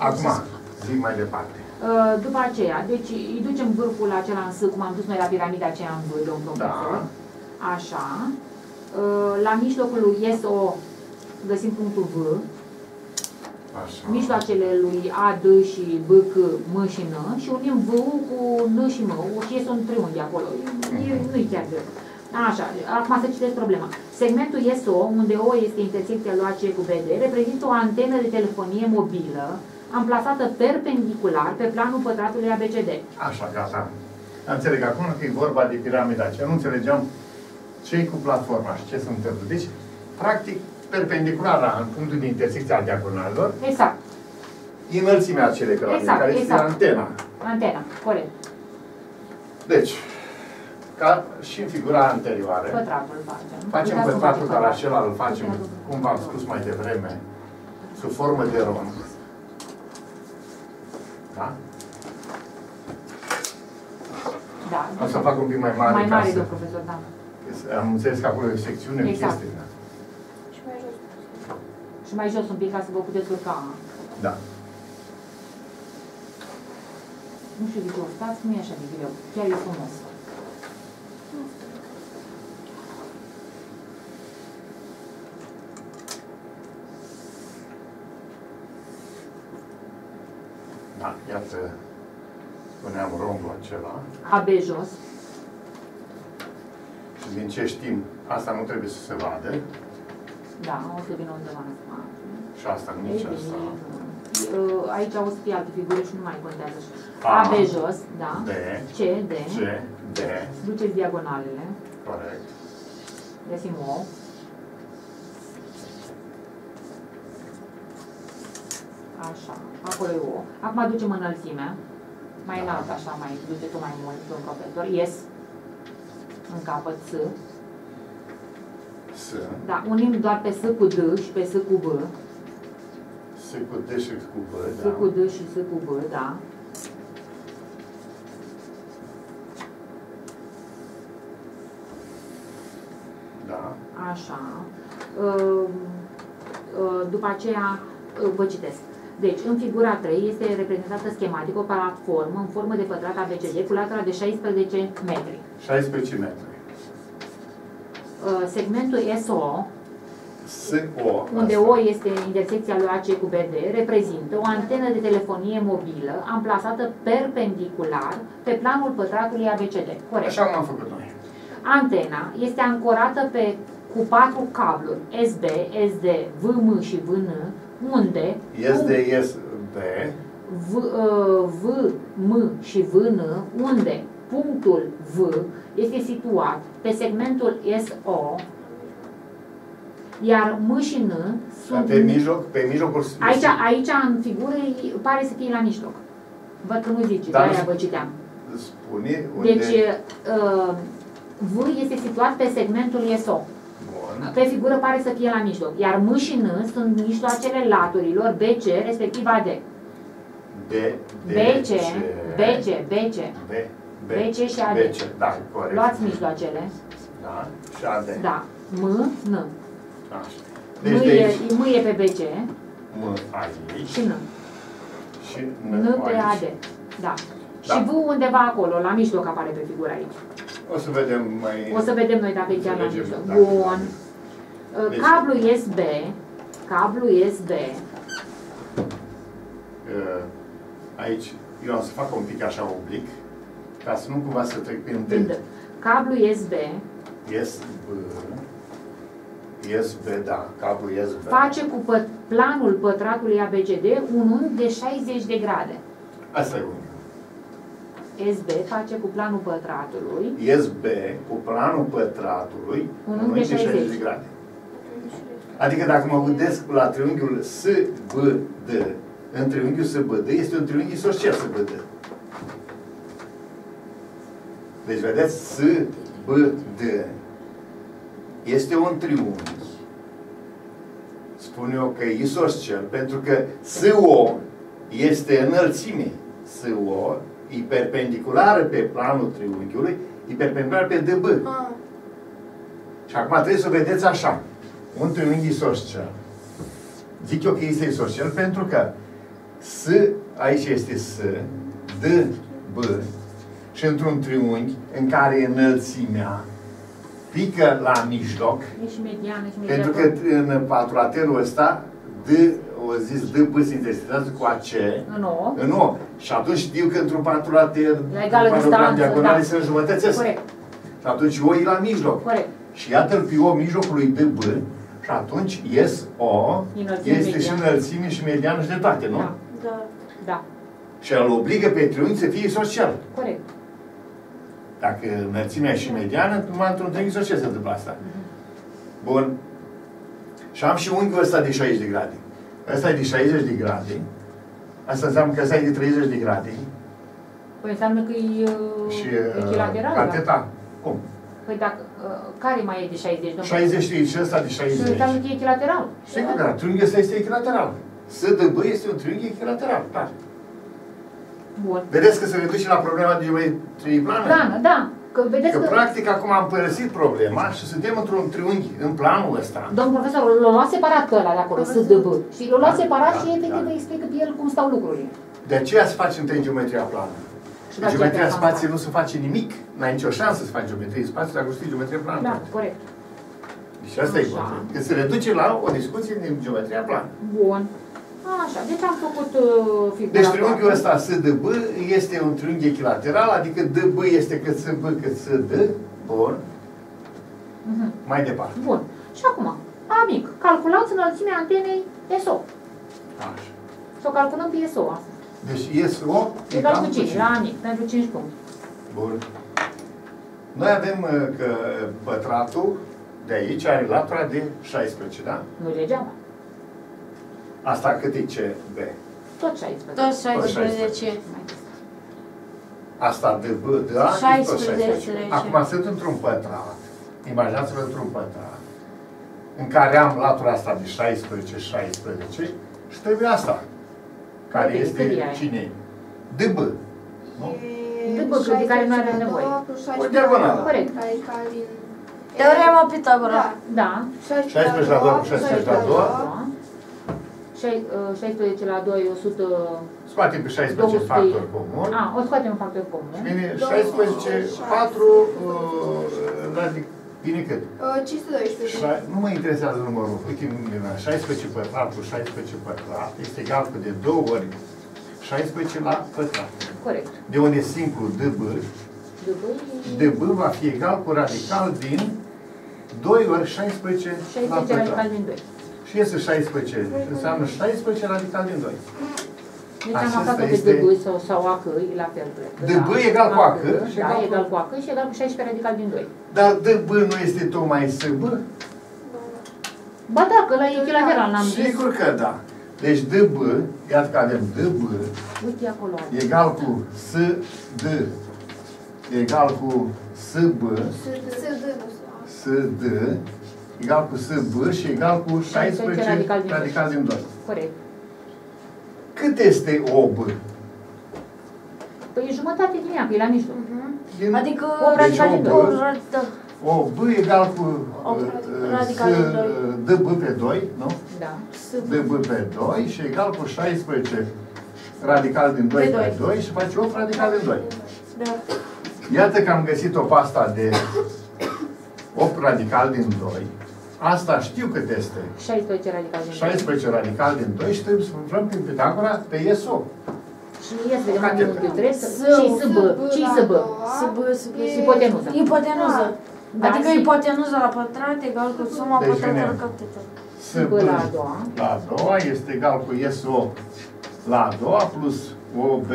Acum, zic mai departe. După aceea, deci îi ducem vârful acela în S, cum am dus noi la piramida aceea în V, domnul profesor. Așa. La mijlocul lui ies o, găsim punctul V. Așa. Mijloacele lui A, D și B, C, M și N. Și unim V-ul cu N și M, și ies un triunghi acolo. Nu-i chiar greu. Așa, acum să citesc problema. Segmentul SO, unde O este intersecția luacie cu BD, reprezintă o antenă de telefonie mobilă amplasată perpendicular pe planul pătratului ABCD. Așa, gata. Înțeleg acum că e vorba de piramida aceea. Nu înțelegeam ce-i cu platforma și ce se întâmplă. Deci, practic, perpendiculara în punctul de intersecție a diagonalelor. Exact. Înălțimea acelei piramide, exact, care este antena. Antena, corect. Deci, ca și în figura anterioară, pătratul facem pătratul care acela îl facem, cum v-am spus mai devreme, sub formă de rond. Da? Da. O să fac un pic mai mare. Mai mare, domnul profesor, da. Am înțeles că acolo e o secțiune, exact. Chestii. Da. Și mai jos. Și mai jos un pic, ca să vă puteți urca. Da. Nu știu de ce urcați, nu e așa de greu. Chiar e frumos. Da, iată, spuneam rondul acela. AB jos. Și din ce știm, asta nu trebuie să se vadă. Da, o să vină undeva în spate. Și asta, nici asta. Aici o să fie alte figuri și nu mai contează. AB jos, da. D. C, D. C, D. Duceți diagonalele. Corect. Găsim O. Așa, acolo e O. Acum ducem înălțimea. Mai înalt, așa, mai duceți-o mai mult, domn profesor. Ies. În capăt S. S. Da, unim doar pe S cu D și pe S cu B. S cu D și cu B, da. S cu D și S cu B, da. Da. Așa. După aceea, vă citesc. Deci, în figura 3 este reprezentată schematic o platformă în formă de pătrat ABCD cu latura de 16 metri. 16 metri. Segmentul SO, unde O este intersecția lui AC cu BD, reprezintă o antenă de telefonie mobilă amplasată perpendicular pe planul pătratului ABCD. Corect. Așa cum am făcut noi. Antena este ancorată cu 4 cabluri SB, SD, VM și VN, unde V, M și VN, unde punctul V este situat pe segmentul SO, iar M și N sunt... Pe mijlocul... Aici, în figură, pare să fie la mijloc. Văd că nu zice, de aia vă citeam. Spune unde... Deci, V este situat pe segmentul SO. Bun. Pe figură pare să fie la mijloc. Iar M și N sunt mijloacele laturilor BC, respectiv AD. BC și AD. Da, corect. Luați mijloacele. Da, și AD. Da. M, N. Da. Deci M e pe BC. M aici. Și N. Și N pe AD. Da. Da. Și V undeva acolo, la mijloc apare pe figură aici. O să vedem mai... O să vedem noi dacă e chiar la mijloc. Da. Bun. Deci, cablu SB. Aici, eu am să fac un pic așa oblic, ca să nu cumva să trec prin D. Cablu SB. SB, da, cablu SB. Face cu planul pătratului ABCD un unghi de 60 de grade. Asta e unghiul. SB face cu planul pătratului. SB cu planul pătratului un unghi de 60 de grade. Adică dacă mă gândesc la triunghiul SBD, în triunghiul SBD este un triunghi isoscel SBD. Deci, vedeți, SBD este un triunghi. Spun eu că e isoscel, pentru că SO este înălțime. SO e perpendiculară pe planul triunghiului, e perpendiculară pe DB. Și acum trebuie să vedeți așa. Un triunghi isoscel. Zic eu că este isoscel pentru că S, aici este S, D, B. Și într-un triunghi în care înălțimea pică la mijloc, pentru că în patrulaterul ăsta, D B se intersectează cu AC în O. Și atunci știu că într-un patrulater, în diagonale sunt jumătăți. Și atunci O e la mijloc. Corect. Și iată-l pe O mijlocului DB. Și atunci ies O, este și înălțime și mediană și de toate, nu? Da. Și îl obligă pe triunghi să fie isoscel. Corect. Dacă înălțimea e și mediană, numai într-un triunghi ce se întâmplă asta. Bun. Și am și unghiul ăsta de 60 de grade. Ăsta e de 60 de grade. Asta înseamnă că ăsta e de 30 de grade. Păi înseamnă că e echilateral, cateta. Cum? Păi dacă, care mai e de 60? Nu? 60 și ăsta de 60. Și înseamnă că e echilateral. Știi că da, triunghiul ăsta este echilateral. SDB este un triunghi echilateral, da. Bun. Vedeți că se reduce la problema de geometrie plană? Plană, da. Că, vedeți că practic acum am părăsit problema și suntem într-un triunghi, în planul ăsta. Domn profesor, l-a luat separat pe ăla de acolo, SDB. Și l-a luat separat și efectiv îi explică pe el cum stau lucrurile. De aceea se face întâi geometria plană. În geometria spației nu se face nimic. N-ai nicio șansă să faci geometrie spației dacă știi geometrie plană. Da, corect. Deci asta e important. Că se reduce la o discuție din geometria plană. Bun. Așa, deci am făcut figura. Deci triunghiul ăsta SDB este un triunghi echilateral, adică DB este cât SB cât SD. Bun. Mai departe. Bun. Și acum, amic, calculați înălțimea antenei SO. Așa. Să o calculăm pe SO asta. Deci SO egal cu 5, la amic, pentru 5 puncte. Bun. Noi avem că pătratul de aici are latura de 16, da? Nu degeaba. Asta cât e CB? Tot 16. Tot 16. Asta DB, DA, e tot 16. Acum sunt într-un pătrat. Imaginați-vă într-un pătrat în care am latura asta de 16, 16 și trebuie asta. Care este cine? DB. Nu? DB, de care nu avem nevoie. O diagonală. Corect. Teorema Pitagora. Da. 16 la 2 cu 16 la 2. 16 la 2 e 100... Scoatem pe 16 factor comun. A, o scoatem în factor comun. Și vine 16, 4... Vine cât? 512. Nu mă interesează numărul. Uite, 16 pătrat cu 16 pătrat este egal cu de 2 ori 16 la pătrat. Corect. De unde e simplu DB. DB va fi egal cu radical din 2 ori 16 la pătrat. 16 radical din 2. Și este 16, înseamnă 16 radical din 2. Deci am aflat că de DB sau AK e la fel. DB egal cu AK și egal cu AK și egal cu 16 radical din 2. Dar DB nu este tocmai SB? Ba da, că la echilateral n-am zis. Sigur că da. Deci DB, iată că avem DB egal cu SD egal cu SB SD egal cu SB și egal cu 16 radical din 2. Corect. Cât este OB? Păi e jumătate din ea, că e la mijloc. Adică OB radical din 2. OB egal cu DB pe 2, nu? Da. DB pe 2 și egal cu 16 radical din 2 pe 2 și face 8 radical din 2. Da. Iată că am găsit o pasta de 8 radical din 2. Asta știu cât este. 16 radical din 2. 16 radical din 2 și trebuie să umplăm prin Pitagora pe SO. Și ies de mai mult cât trebuie să... Ce-i SB? Ipotenuză. Ipotenuză. Adică ipotenuză la pătrat egal cu suma pătratelor catetelor. SB la a doua. La a doua este egal cu SO la a doua plus OB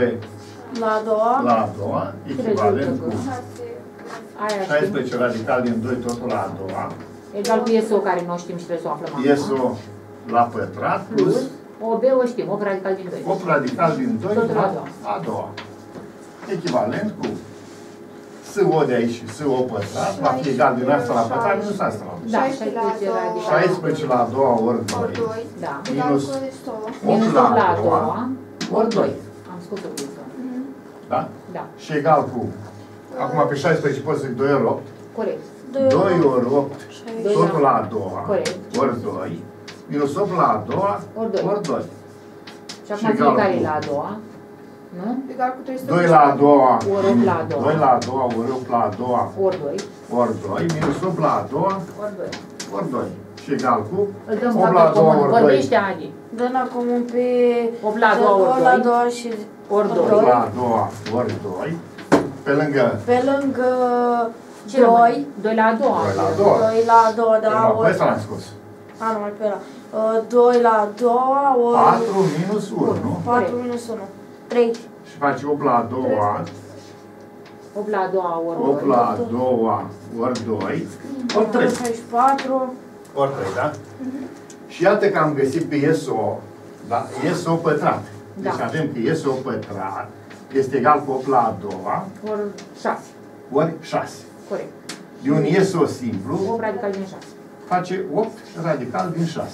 la a doua. La a doua. Echivalent cu 16 radical din 2 totul la a doua. Egal cu SO care nu știm și trebuie să o aflăm acum. SO la pătrat plus OB o știm, 8 radical din 2. 8 radical din 2 totul la a doua. Echivalent cu SO de aici și SO pătrat va fi egal din asta la pătrat minus asta la pătrat. Da, 16 la a doua ori 2 minus 8 la a doua ori 2. Am scos-o cu SO. Da? Da. Și egal cu acum pe 16 poți să zic 2 ori 8. Corect. 2 ori 8, totul la a doua, ori 2, minus 8 la a doua, ori 2. Și acum fiecare e la a doua, nu? 2 la a doua, ori 8 la a doua, ori 8 la a doua, ori 2, minus 8 la a doua, ori 2. Și egal cu 8 la a doua, ori 2. Vorbește, Adi. Dă-n acum pe 8 la a doua, ori 2. 8 la a doua, ori 2. Pe lângă... Pe lângă... 2. 2 la a doua. 2 la a doua. 2 la a doua, da. Pe ăsta l-am scos. A, numai pe ăla. 2 la a doua, ori... 4 minus 1, nu? 4 minus 1. 3. Și face 8 la a doua, 8 la a doua ori 8 la a doua ori 2 ori 3. 64. Ori 3, da? Și iată că am găsit pe ISO, da? ISO pătrat. Deci avem că ISO pătrat este egal cu 8 la a doua ori 6. Ori 6. Corect. De un ISO simplu 8 radical din 6 face 8 radical din 6.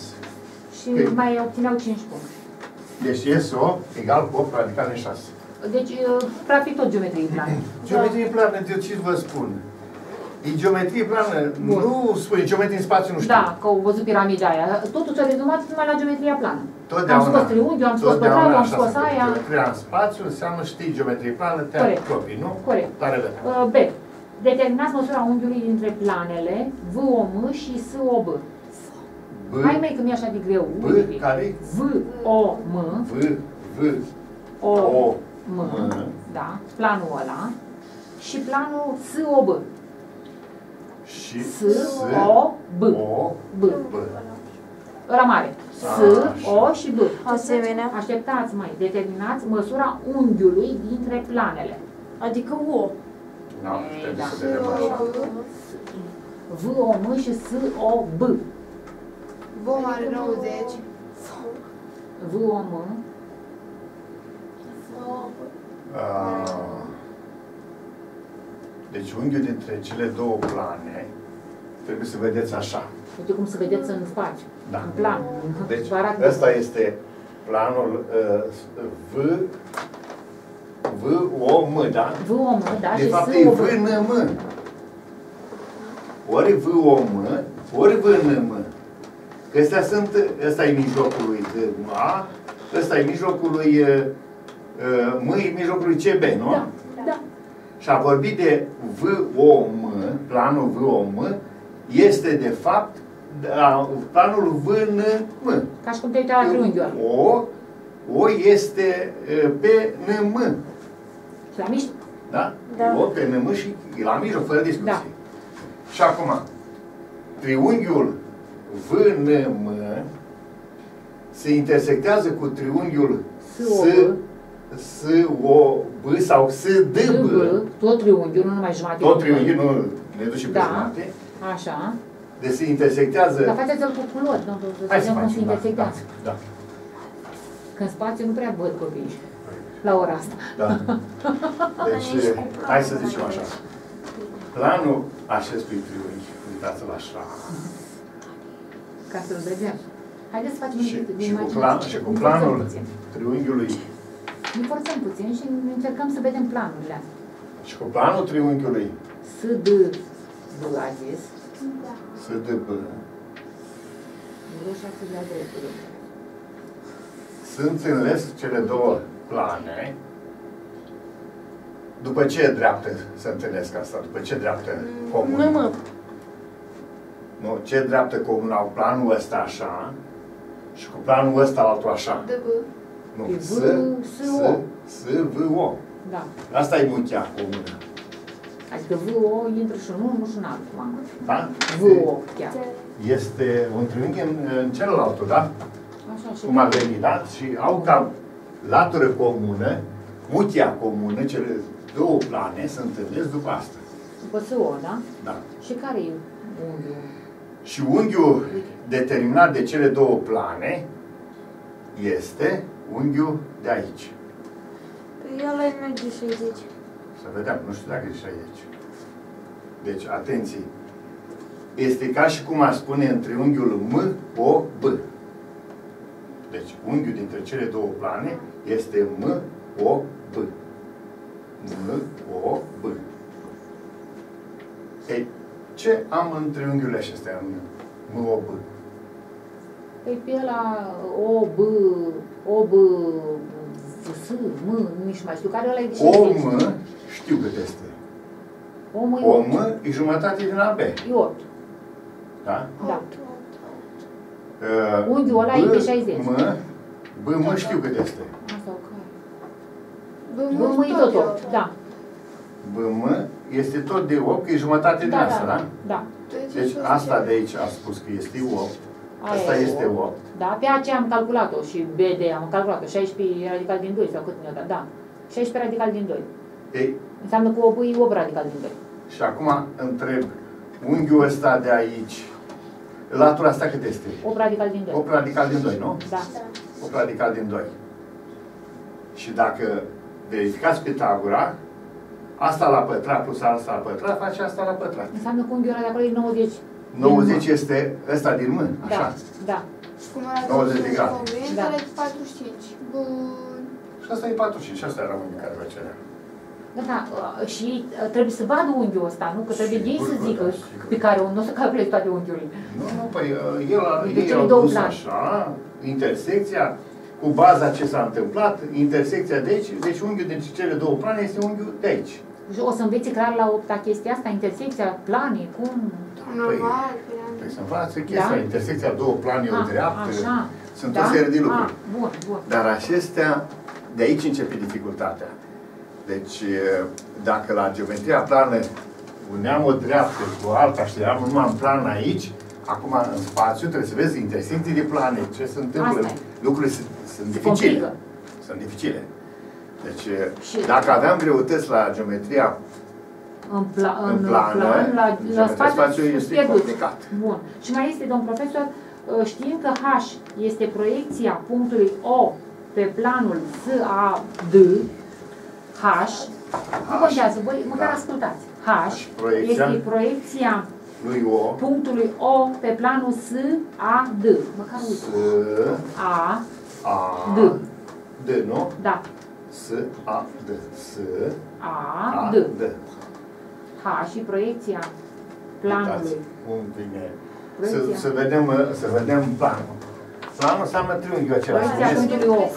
Și că mai obțineau 5 puncte. Deci ISO egal cu 8 radical din 6. Deci, practic, tot geometrie plană. Geometrie plană, deci ce vă spun? E geometrie plană, nu spui geometrie în spațiu, nu știu. Da, că au văzut piramida aia. Totul ce-a rezumat numai la geometria plană. Am scos triunghiul, am scos pătratul, am scos aia. Geometria în spațiu înseamnă știi geometrie plană, te-am copii, nu? Corect. B. Determinați măsura unghiului dintre planele VOM și SOB. Hai mai că mi-e așa de greu. V, care? VOM. VOM. Da, planul ăla și planul SOB. Și SOB. Ăla mare. SO și B. Asemenea, așteptați mai, determinați măsura unghiului dintre planele. Adică O. Da, VOM și SOB. VOM are 90. VOM. Deci unghiul dintre cele două plane trebuie să vedeți așa. Uite cum să vedeți în spațiu, da. În plan. Deci ăsta este planul VOM, da? VOM, da? De fapt e VNM. Ori VOM, ori VNM. Ăsta sunt, ăsta e mijlocul lui A, ăsta e mijlocul lui M, e mijlocul lui CB, nu? Da. Și a vorbit de VOM, planul VOM, este de fapt planul VNM. Ca și cum te uita la triunghiul ăla. O este PNM. Și la mijloc. Da? Da. O, PNM și la mijloc, fără discuție. Da. Și acum, triunghiul VNM se intersectează cu triunghiul SOB sau SDB. Tot triunghiul, nu numai jumate. Tot triunghiul, nu ne duce pe jumate. Așa. Deci se intersectează. Dar faceți-l cu culori, domnul. Hai să facem, da. Că în spațiu nu prea văd copiii. La ora asta. Da. Deci, hai să zicem așa. Planul acestui triunghi, uitați-l așa. Ca să-l vedem. Haideți să facem și cu planul triunghiului. Ne forțăm puțin și încercăm să vedem planurile astea. Și cu planul triunghiului? SDB a zis. Da. SDB. Sunt înles cele două plane. După ce dreaptă se întâlnesc asta? După ce dreaptă comună? Nu, ce dreaptă comună au planul ăsta așa și cu planul ăsta altul așa. Nu, S-V-O. Da. Asta e munchea comună. Adică V-O intră și unul, nu și un altul. Da? V-O chiar. Este un triunghi în celălaltul, da? Așa și cum ar veni, da? Și au ca latură comună, munchea comună, cele două plane se întâlnesc după asta. După S-O, da? Da. Și care e unghiul? Și unghiul determinat de cele două plane este unghiul de aici. El merge 60. Să vedem, nu știu dacă e 60. Deci, atenție. Este ca și cum ar spune între unghiul M-O-B. Deci, unghiul dintre cele două plane este M-O-B. M-O-B. Ei, ce am în triunghiul acestea M-O-B? Păi pe ăla O, B, S, M, nici mai știu, care ăla e de 60. O, M, știu cât este. O, M, e jumătate din AB. E 8. Da? Da. Unghiul ăla e de 60. B, M, știu cât este. Asta o care. B, M, e tot 8, da. B, M, este tot de 8, că e jumătate din asta, da? Da. Deci asta de aici a spus că este 8. Asta este 8. Da, pe aceea am calculat-o și BD am calculat-o. 16 radical din 2 sau cât mi-a dat, da. 16 radical din 2. Ei? Înseamnă că o pui o radical din B. Și acum întreb, unghiul ăsta de aici, latura asta cât este? 8 radical din 2. 8 radical din 2, nu? Da. 8 radical din 2. Și dacă verificați Pitagora, asta la pătrat plus asta la pătrat face asta la pătrat. Înseamnă că unghiul ăla de acolo e 90. 90 este ăsta din mână, așa? Da. 90 de grade. Da. Care e 45. Bun. Și asta e 45, și asta era unghiul care vă cerea. Da, și trebuie să vadă unghiul ăsta, nu? Că trebuie ei să zică pe care nu o să calculezi toate unghiurile. Nu, nu, păi el a pus așa, intersecția, cu baza ce s-a întâmplat, intersecția de aici, deci unghiul dintre cele două plane este unghiul de aici. Și o să înveți clar la 8-a chestia asta, intersecția, plane, cum? Păi, să învață chestia, intersecția două plane, o dreaptă, sunt o serie de lucruri. Dar acestea, de aici începe dificultatea. Deci, dacă la geometria plană uneam o dreaptă cu alta și eram numai în plan aici, acum în spațiu trebuie să vezi intersecții de plane, ce se întâmplă. Lucrurile sunt dificile. Sunt dificile. Deci, dacă aveam greutăți la geometria în plană, la spațiu este complicat. Bun. Și mai este, domn profesor, știind că H este proiecția punctului O pe planul ZAD, H, nu contează, voi măcar ascultați. H este proiecția punctului O pe planul S, A, D. Măcar uite. A, D. D, nu? Da. S, A, D. S, A, D. H și proiecția planului. Să vedem planul. Planul înseamnă triunghiul acela. Proiecția punctului O.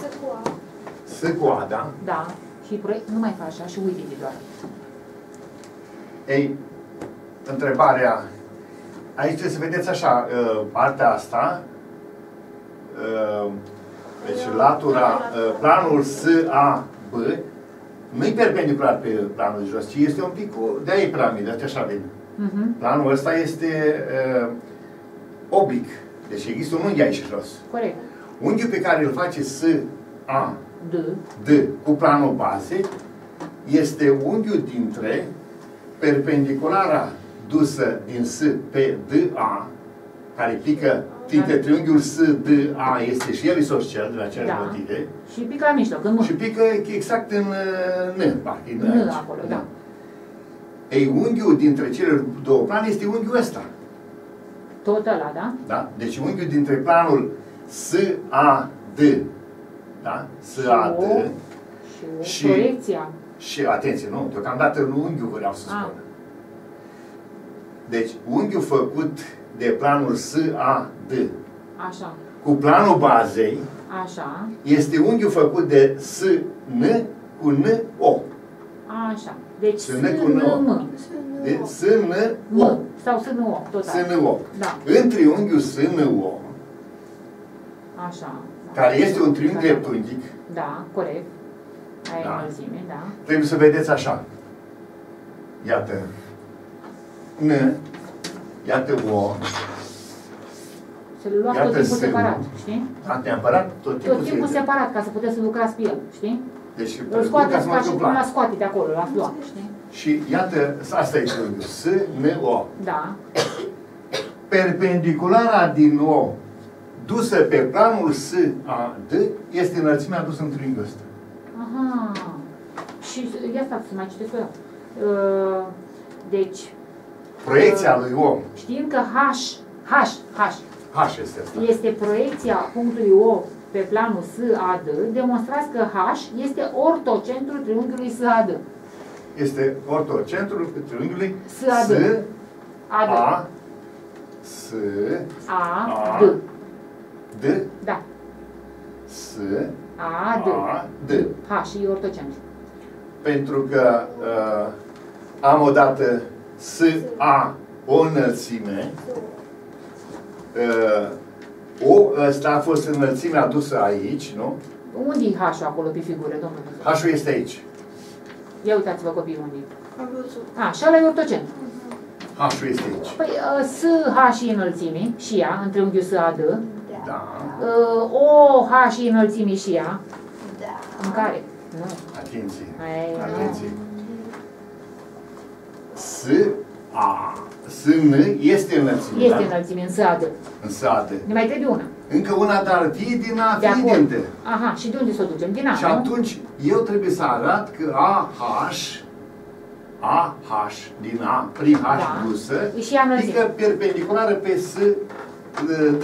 S cu A, da? Da. Și nu mai faci așa și uite-te doar. Ei, întrebarea, aici trebuie să vedeți așa, partea asta, deci latura, planul SAB, nu-i perpendicular pe planul de jos, ci este un pic, de-aia e piramida, așa vine. Planul ăsta este oblic, deci există un unghi aici jos. Corect. Unghiul pe care îl face SAB, D cu planul bazei este unghiul dintre perpendiculara dusă din S pe DA, care pică dintre triunghiul SDA, este și el isoscel din aceleași motive. Și pică la mijloc. Și pică exact în N, acolo, da. Ei, unghiul dintre cele două plane este unghiul ăsta. Tot ăla, da? Da. Deci unghiul dintre planul SAD, da? SAD și proiecția. Și, atenție, nu, deocamdată nu unghiul vreau să spun. Deci, unghiul făcut de planul SAD cu planul bazei este unghiul făcut de SN cu NO. Așa. Deci, SNO. Sau SNO, tot așa. În triunghiul SNO, care este un triunghi dreptunghic. Da, corect. Aia înălțime, da. Trebuie să vedeți așa. Iată N, iată O, să le luați tot timpul separat, știi? Neapărat, tot timpul separat, ca să puteți să lucrați pe el, știi? Deci, îl scoateți ca și cum l-ați scoate de acolo, l-ați luat, știi? Și iată, asta e triunghiul S, N, O. Da. Perpendiculara din O dusă pe planul SAD este înălțimea dusă în triunghiul ăsta. Aha. Și asta să mai citesc o dată. Deci, proiecția lui O. Știm că H este proiecția punctului O pe planul SAD. Demonstrați că H este ortocentrul triunghiului SAD. Este ortocentrul triunghiului SAD. D. Da. S. A, D. H și ortocentru. Pentru că am odată S, A, o înălțime. O, ăsta a fost înălțimea adusă aici, nu? Unde e H-ul acolo pe figură, domnule? H-ul este aici. Ia uitați-vă copiii unde e. A, și ăla e ortocentru. H-ul este aici. Păi, S, H și înălțime, și ea, între unghiul S, A, D. Da. O, H și înălțime și ea. Da. În care? Nu. Atenție. Atenție. S-n este înălțime. Este înălțime, în sadă. În sadă. Ne mai trebuie una. Încă una, dar fie din A, fie din D. Aha, și de unde să o ducem? Din A, și atunci eu trebuie să arăt că AH din A, prin H dusă, pică perpendiculară pe S, D.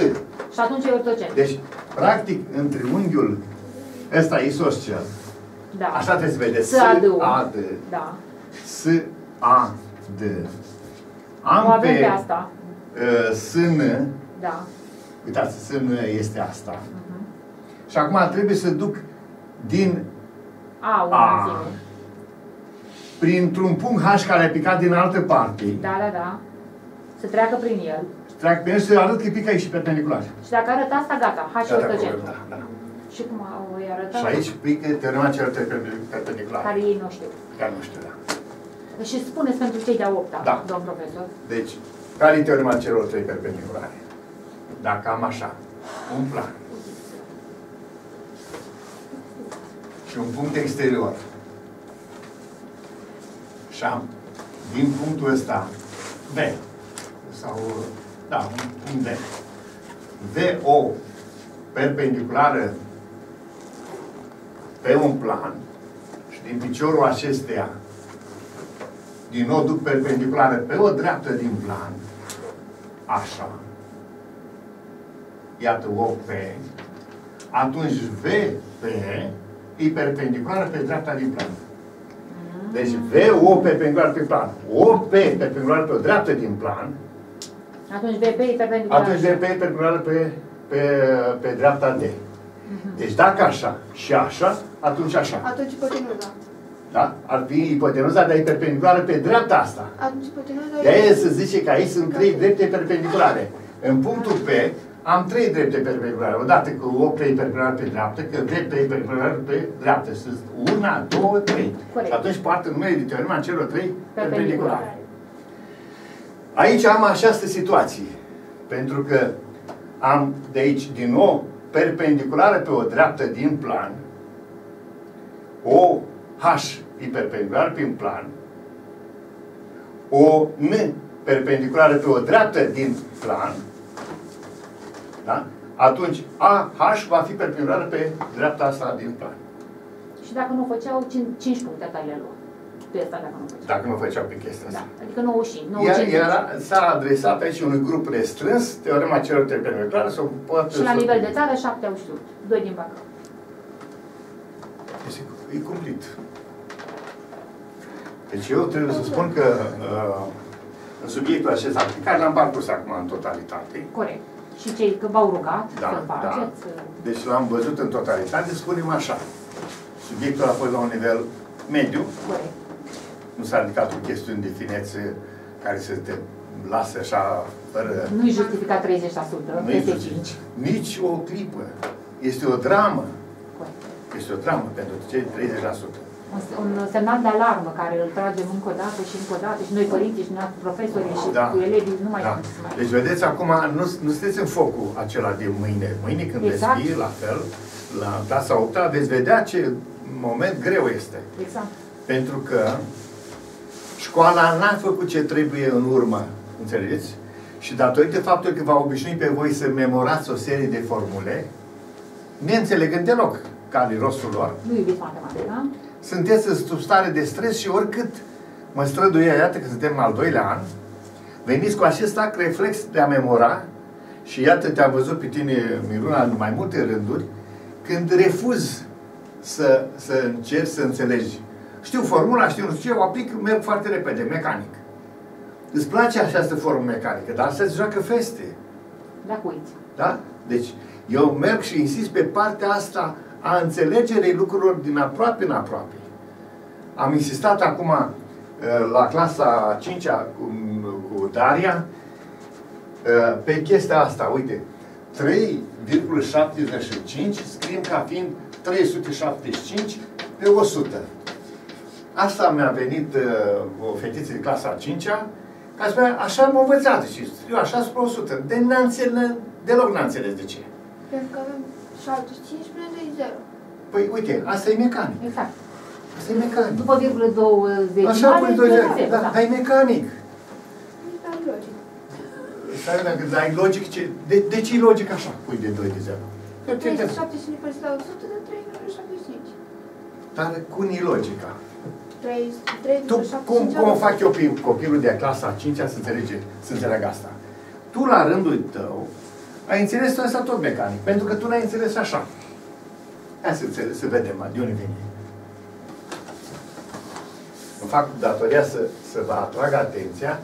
Și atunci e ortocent. Deci, practic, în triunghiul ăsta isoscel, așa trebuie să vedeți. S, A, D. S, A, D. Am pe sân, uitați, sân este asta. Și acum trebuie să duc din A printr-un punct H care a picat din altă parte. Să treacă prin el. Să treacă prin el și să arăt că pică aici și perpendicular. Și dacă arăt asta, gata, H ortocent. Și cum o arăta? Și aici pică teorema celor perpendiculare. Care ei nu știu. Care nu știu, da. Și spuneți pentru cei de-a 8-a, domn profesor. Deci, care e teorema celor trei perpendiculare? Dacă am așa, un plan și un punct exterior și am din punctul ăsta V sau, un punct D, VO perpendiculară pe un plan și din piciorul acesteia din nou duc perpendiculară pe o dreaptă din plan. Așa. Iată OP. Atunci VP e perpendiculară pe dreapta din plan. Deci VO perpendiculară pe plan. OP perpendiculară pe o dreaptă din plan. Atunci VP e perpendiculară. Atunci VP e perpendiculară pe dreapta D. Deci dacă așa și așa, atunci așa. Atunci ipotenuza. Da? Ar fi ipotenuza, dar e perpendiculară pe dreapta asta. De-aia se zice că aici sunt trei drepte perpendiculare. În punctul P am trei drepte perpendiculare. Odată cu OP e perpendiculară pe dreaptă, că drepta e perpendiculară pe dreaptă. Sunt 1, 2, 3. Și atunci poartă numele de teorema celor trei perpendiculare. Aici am această situație. Pentru că am de aici din nou perpendiculară pe o dreaptă din plan. O H e perpendicular prin plan, o N perpendiculară pe o dreaptă din plan, da? Atunci AH va fi perpendiculară pe dreapta asta din plan. Și dacă nu făceau 5 puncte atâtea lor, pe asta dacă nu făceau. Dacă nu făceau pe chestia asta. Da. Adică 9 și 9. S-a adresat aici unui grup restrâns, teorema celor trei perpendiculare, sau poate... Și la nivel de țară 7 au știut, 2 din Bacău. E cumplit. Deci eu trebuie să spun că în subiectul acesta aplicat l-am parcurs acum în totalitate. Corect. Și cei că v-au rugat să-l faceți. Deci l-am văzut în totalitate, spunem așa. Subiectul a fost la un nivel mediu. Corect. Nu s-a ridicat o chestiune de finețe care să te lasă așa fără... Nu-i justificat 30%, peste 5. Nici o clipă. Este o dramă. Este o dramă pentru cei 30%. Un semnal de alarmă care îl tragem încă o dată și încă o dată și noi părinții și noi profesorii și cu elevii nu mai sunt. Deci vedeți acum, nu sunteți în focul acela de mâine. Mâine când veți fi, la fel, la clasa 8-a, veți vedea ce moment greu este. Exact. Pentru că școala n-a făcut ce trebuie în urmă, înțelegeți? Și datorită faptului că v-a obișnuit pe voi să memorați o serie de formule, neînțelegând deloc care-i rostul lor. Nu iubiți matematica. Sunteți în stare de stres și oricât mă străduie, iată că suntem în al 2-lea an, veniți cu acest act reflex de a memora și iată te-am văzut pe tine, Miruna, în mai multe rânduri, când refuzi să încerci să înțelegi. Știu formula, știu nu știu ce, o aplic, merg foarte repede, mecanic. Îți place această formă mecanică, dar asta îți joacă feste. Dacă uiți. Da? Deci, eu merg și insist pe partea asta a înțelegerei lucrurilor din aproape în aproape. Am insistat acum la clasa 5-a cu Daria pe chestia asta. Uite, 3,75 scriem ca fiind 375 pe 100. Asta mi-a venit o fetiță de clasa 5-a, ca să spunea, așa m-a învățat, și scriu așa spre 100. Deloc n-a înțeles de ce. Pentru că avem 75 până 0. Păi uite, asta e mecanic. Exact. Este mecanic. După virgulă 20. Așa pui 20. Dar e mecanic. Stai una gând, dar e logic ce... De ce e logic așa pui de 2 de 0? 375 părți la 100 de 3,75. Dar cum e logica? 3, tu, cum o fac eu copilul de clasa a 5-a să înțeleagă asta? Tu, la rândul tău, ai înțeles asta tot mecanic, pentru că tu n-ai înțeles așa. Hai să vedem de unde vine. Îmi fac datoria să vă atrag atenția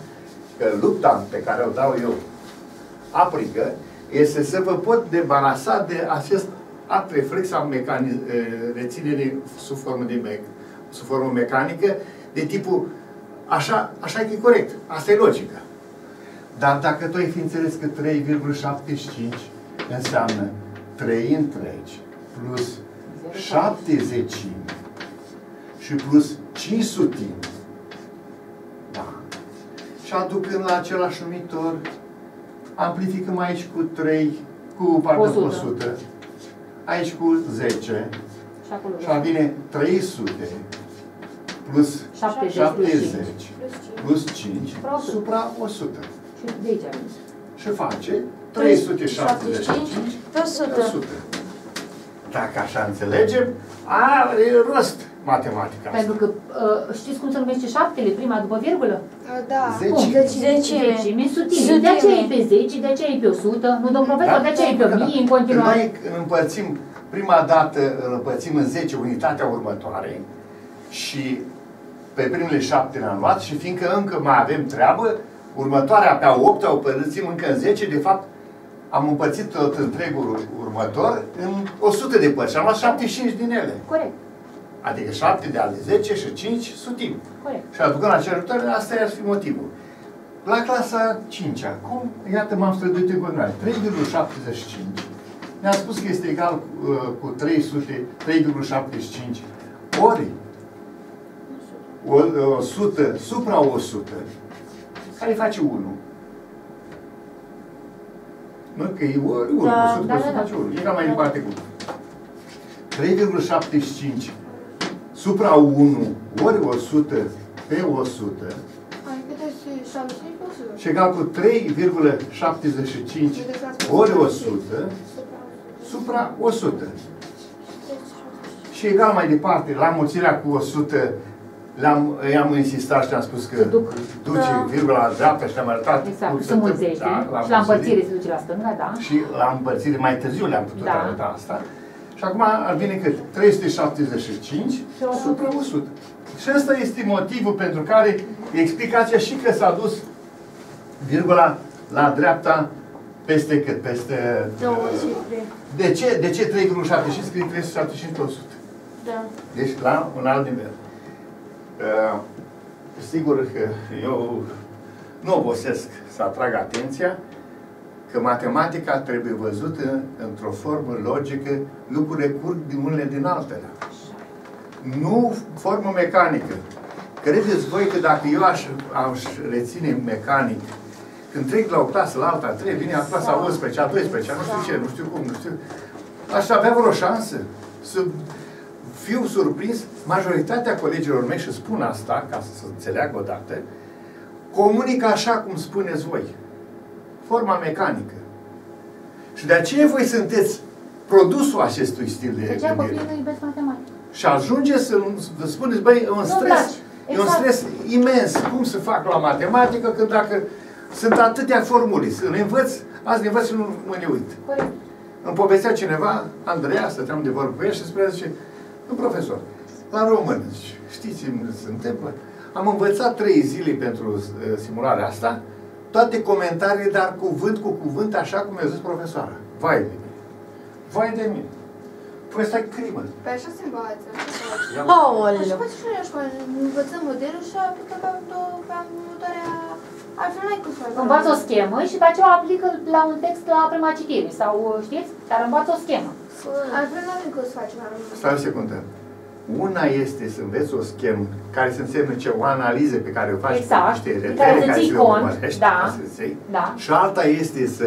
că lupta pe care o dau eu aprigă este să vă pot debarasa de acest act reflex al reținerii sub formă mecanică, de tipul așa, așa e corect, asta e logică. Dar dacă tu ai fi înțeles că 3,75 înseamnă 3 întregi plus 70 și plus 500, da. Și aducând la același numitor, amplificăm aici cu 100, aici cu 10. Și am vine 300 plus 70 plus 5 supra 100. Și face 375 pe 100. Dacă așa înțelegem, are rost matematica. Pentru că știți cum se numește șaptele? Prima după virgulă? Da. 10. Sutime. De aceea e pe 10, de aceea e pe 100. Nu, domnul profesor, de aceea e pe 1000 în continuare. Noi împărțim, prima dată împărțim în 10 unitatea următoare și pe primele 7 le-am luat și fiindcă încă mai avem treabă, următoarea pe a 8-a o împărțim încă în 10, de fapt am împărțit tot întregul următor în 100 de părți și am luat 75 din ele. Corect. Adică 7 de ale 10 și 5 sutim. Corect. Și aducând la cerutările, asta ar fi motivul. La clasa 5-a, acum, iată m-am străduit în continuare. 3,75 ne-a spus că este egal cu 3,75 ori 100 supra 100, care face 1. Nu, că e ori 1, da, 100 da, face 1. E cam mai departe cu 3,75 supra 1 ori 100 pe 100. Și egal cu 3,75 ori 100 supra 100. Și egal mai departe, la mulțirea cu 100, i-am insistat și am spus că duce virgula la dreapta și le-am arătat. Exact, se mulțește. Și la împărțire se duce la stânga, da. Și la împărțire mai târziu le-am putut arăta asta. Și acum ar vine cât? 375 supra 100. Și ăsta este motivul pentru care explicația și că s-a dus virgula la dreapta peste cât? Peste... 23. De ce? De ce 3,75 scrie 375 pe 100? Da. Deci la un alt nivel. Sigur că eu nu obosesc să atrag atenția că matematica trebuie văzută într-o formă logică, lucrurile curg din unele din altele. Nu formă mecanică. Credeți voi că dacă eu aș reține mecanic, când trec la o clasă, la alta, vine la clasa 11, a 12, nu știu ce, nu știu cum, nu știu... Aș avea vreo șansă să fiu surprins. Majoritatea colegilor mei, și spun asta, ca să înțeleagă odată, comunică așa cum spuneți voi. Forma mecanică. Și de aceea voi sunteți produsul acestui stil de gândire. De aceea copiii nu iubesc matematică. Și ajungeți să vă spuneți, băi, e un stres imens. Cum să fac la matematică, când dacă sunt atâtea formule. Să le învăț, azi le învăț și nu mă le uit. Corect. Îmi povestea cineva, Andreea, stăteam de vorbă cu ea și spunea, zice, nu, profesor, la român, știți ce se întâmplă? Am învățat 3 zile pentru simularea asta, toate comentariile, dar cuvânt cu cuvânt, așa cum mi-a zis profesoara. Vai de mine! Vai de mine! Păi asta e crimă! Păi așa se învață. Așa poate și noi la școală. Învățăm modelul și aplicăm pe următoarea... Altfel n-ai cum să faci. Învață o schemă și pe aceea o aplică la un text la prima citire. Sau, știți? Dar învață o schemă. Altfel n-avem cum să facem la următoare. Stai o secundă. Una este să înveți o schemă care să însemne ce o analiză pe care o faci cu niște retele care ți le urmărești. Și alta este să...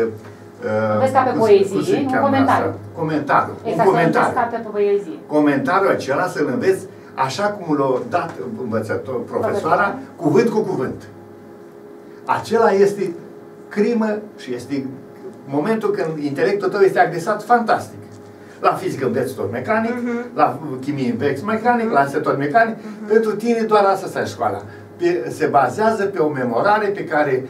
vezi ca pe poezie, un comentariu. Comentariu. Exact, să vezi ca pe poezie. Comentariul acela să-l înveți așa cum l-a dat învățător, profesoara, cuvânt cu cuvânt. Acela este crimă și este momentul când intelectul tău este agresat fantastic. La fizică înveți tot mecanic, la chimie înveți mecanic, la înse tot mecanic. Pentru tine doar asta stai școala. Se bazează pe o memorare pe care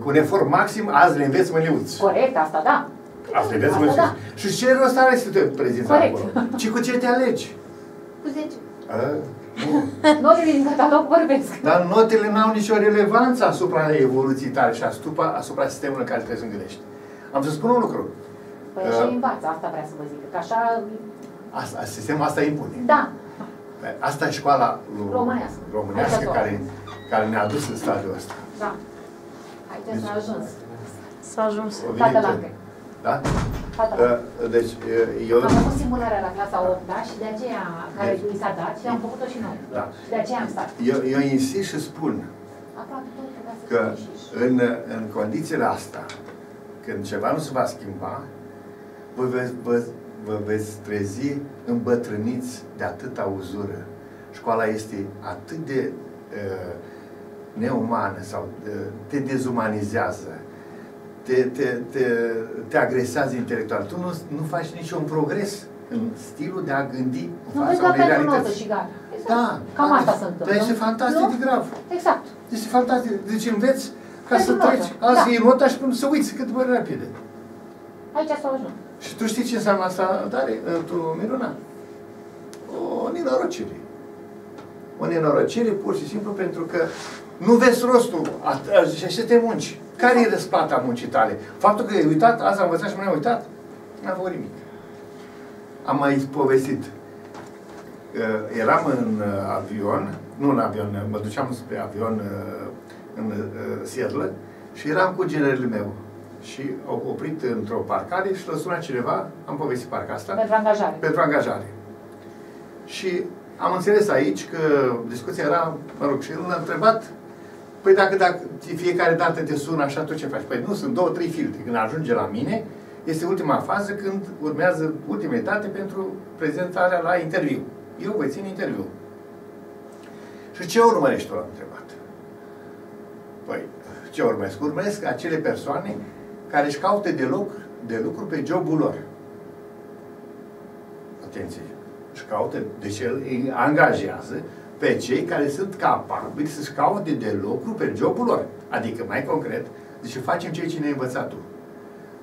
cu un efort maxim azi le înveți mâniuți. Corect, asta da. Asta le înveți da. Și ce rost are să te prezinți acolo? Ci cu ce te alegi? Cu 10. Notele din catalog vorbesc. Dar notele n-au nicio relevanță asupra evoluției tale și asupra sistemului în care te zângălești. Am să spun un lucru. Păi așa învață, asta vrea să vă zic. Că așa... Asta, sistemul asta impune. Da. Asta e școala românească care ne-a dus în stadiul ăsta. Da. Aici s-a ajuns. S-a ajuns. Da? Deci, eu... Am făcut simularea la clasa 8-a și de aceea care deci, mi s-a dat și am făcut-o și noi. Da. Și de aceea am stat. Eu insist și spun că în condițiile astea, când ceva nu se va schimba, vă veți trezi îmbătrâniți de atâta uzură. Școala este atât de neumană sau te dezumanizează. Te agresează intelectual. Tu nu faci niciun progres în stilul de a gândi în fața unei realități. Da, cam asta se întâmplă. Este fantastic de grav. Exact. Este fantastic. Deci înveți ca să treci. Azi iei nota și să uiți cât mai repede. Aici s-a ajuns. Și tu știi ce înseamnă asta, Dare? Tu, Miruna? O nenorocire. O nenorocire pur și simplu pentru că nu vezi rostul și așa te munci. Care e răsplata muncii tale? Faptul că ai uitat, azi am învățat și m-am uitat? N-am făcut nimic. Am mai povestit. Eram în avion, nu în avion, mă duceam spre avion în Seattle și eram cu generele meu. Și au oprit într-o parcare și l-a sunat cineva, am povestit parca asta. Pentru angajare. Pentru angajare. Și am înțeles aici că discuția era, mă rog, și el l-a întrebat. Păi dacă fiecare dată te sună așa, tu ce faci? Păi nu, sunt 2-3 filtre. Când ajunge la mine, este ultima fază când urmează ultimele date pentru prezentarea la interviu. Eu voi țin interviu. Și ce urmărești tu, l-am întrebat? Păi, ce urmăresc? Urmăresc acele persoane care își caută de lucru pe jobul lor. Atenție! Își caută, deci el îi angajează pe cei care sunt capabili să-și caute de lucru pe jobul lor. Adică, mai concret, deci facem ceea ce ne-ai învățat tu.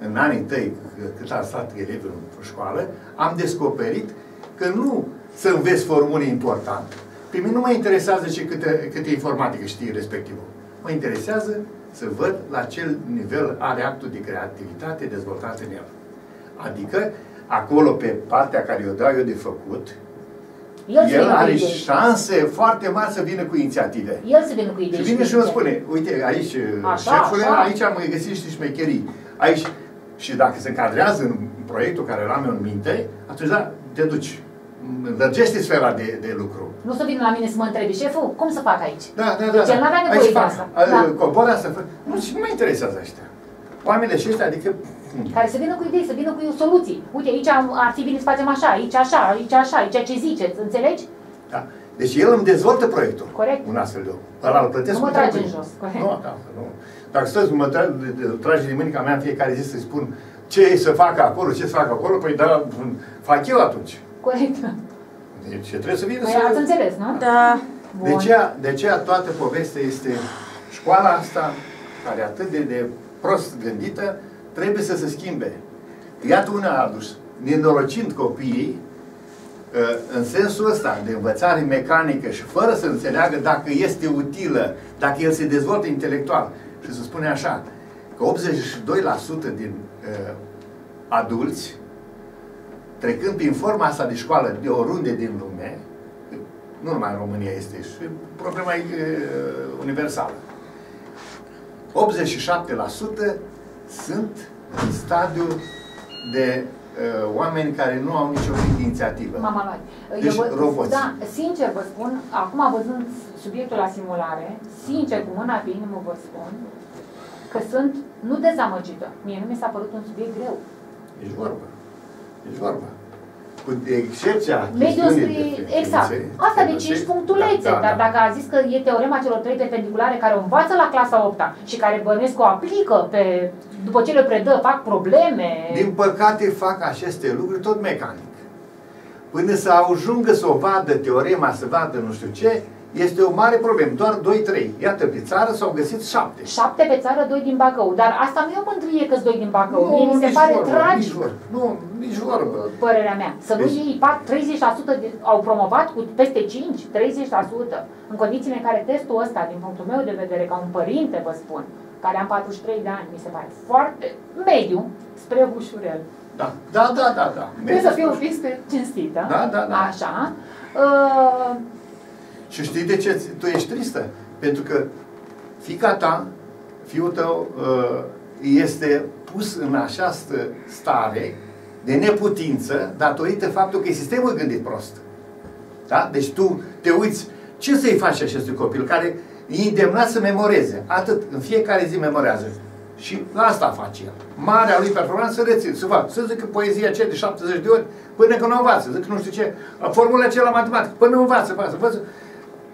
În anii tăi, cât am stat elevul în școală, am descoperit că nu să înveți formule importante. Pe mine nu mă interesează câte informatică știi respectivul. Mă interesează să văd la ce nivel are actul de creativitate dezvoltat în el. Adică, acolo, pe partea care o dau eu de făcut, El are șanse foarte mari să vină cu inițiative. El să vină cu idei. Și vine și îmi spune, uite, aici, șefule, aici am găsit niște șmecherii. Aici, și dacă se încadrează în proiectul care l-am eu în minte, atunci da, te duci. Lărgește sfera de lucru. Nu să vină la mine să mă întrebi, șeful, cum să fac aici? Da. Deci el n-avea nevoie de asta. Coboră să fac. Nu, și nu mă interesează ăștia. Oamenii și ăștia, adică... Care să vină cu idei, să vină cu soluții. Uite, aici ar fi bine să facem așa, aici așa, aici așa, aici ce ziceți, înțelegi? Da. Deci el îmi dezvoltă proiectul. Corect. Un astfel de om. Îl plătesc cu trebuie. Nu mă trage în jos. Corect. Nu, da, nu. Dacă stăți, mă trage din mânica mea în fiecare zi să-i spun ce să fac acolo, ce să fac acolo, păi da, fac eu atunci. Corect. Deci trebuie să vină păi să... Păi ați înțeles, nu? Da. De aceea toată povestea este școala asta, care atât de prost gândită, trebuie să se schimbe. Iată unde a adus, nenorocind copiii în sensul ăsta de învățare mecanică și fără să înțeleagă dacă este utilă, dacă el se dezvoltă intelectual. Și se spune așa, că 82% din adulți, trecând prin forma asta de școală de oriunde din lume, nu numai în România este, și problema e universală, 87% sunt în stadiul de oameni care nu au nicio inițiativă. M-am luat. Deci, roboți. Da, sincer vă spun, acum văzând subiectul la simulare, sincer, cu mâna pe inimă vă spun că sunt nu dezamăgită. Mie nu mi s-a părut un subiect greu. Ești vorba. cu excepția chestiunii. Exact. Asta de 5 punctulețe. Dar dacă a zis că e teorema celor 3 perpendiculare care o învață la clasa 8-a și care bănuiesc că o aplică pe, după ce le predă, fac probleme. Din păcate fac aceste lucruri tot mecanic. Până să ajungă să o vadă teorema, să vadă nu știu ce, este o mare problemă. Doar 2-3. Iată, pe țară s-au găsit 7. 7 pe țară, 2 din Bacău. Dar asta nu e o mândrie că-s 2 din Bacău. Nu, mi se pare tragic. Nu, nici vorbă. Părerea mea. Să nu iei 30% au promovat cu peste 5, 30%. În condițiile în care testul ăsta, din punctul meu de vedere, ca un părinte, vă spun, care am 43 de ani, mi se pare foarte mediu spre Bușurel. Da, da, da, da. Trebuie să fiu fix cinstită. Da, da, da. Așa. Și știi de ce? Tu ești tristă. Pentru că fiica ta, fiul tău, este pus în această stare de neputință datorită faptului că e sistemul gândit prost. Da? Deci tu te uiți, ce să-i faci acestui copil care e îndemnat să memoreze. Atât, în fiecare zi memorează. Și asta face el. Marea lui performanță rețin, să fac, să zică poezia aceea de 70 de ori până când o învață, zic nu știu ce, formula aceea la matematică, până învață, învață.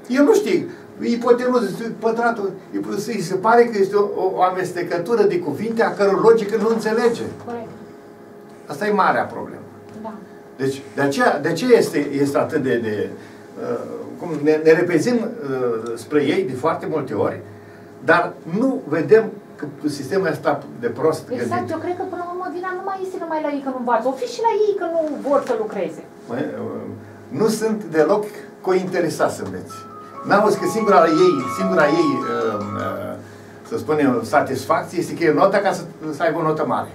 El nu știe, ipotenuză, pătratul, îi se pare că este o amestecătură de cuvinte a căror logică nu înțelege. Corect. Asta e marea problemă. Da. Deci, de aceea este atât de cum ne repezim spre ei de foarte multe ori, dar nu vedem că sistemul ăsta de prost gândit. Exact, eu cred că până la urmă vina nu mai este numai la ei că nu învață, o fi și la ei că nu vor să lucreze. Nu sunt deloc cointeresați să înveți. N-am văzut că singura ei, să spunem, satisfacție este că e nota ca să aibă o notă mare.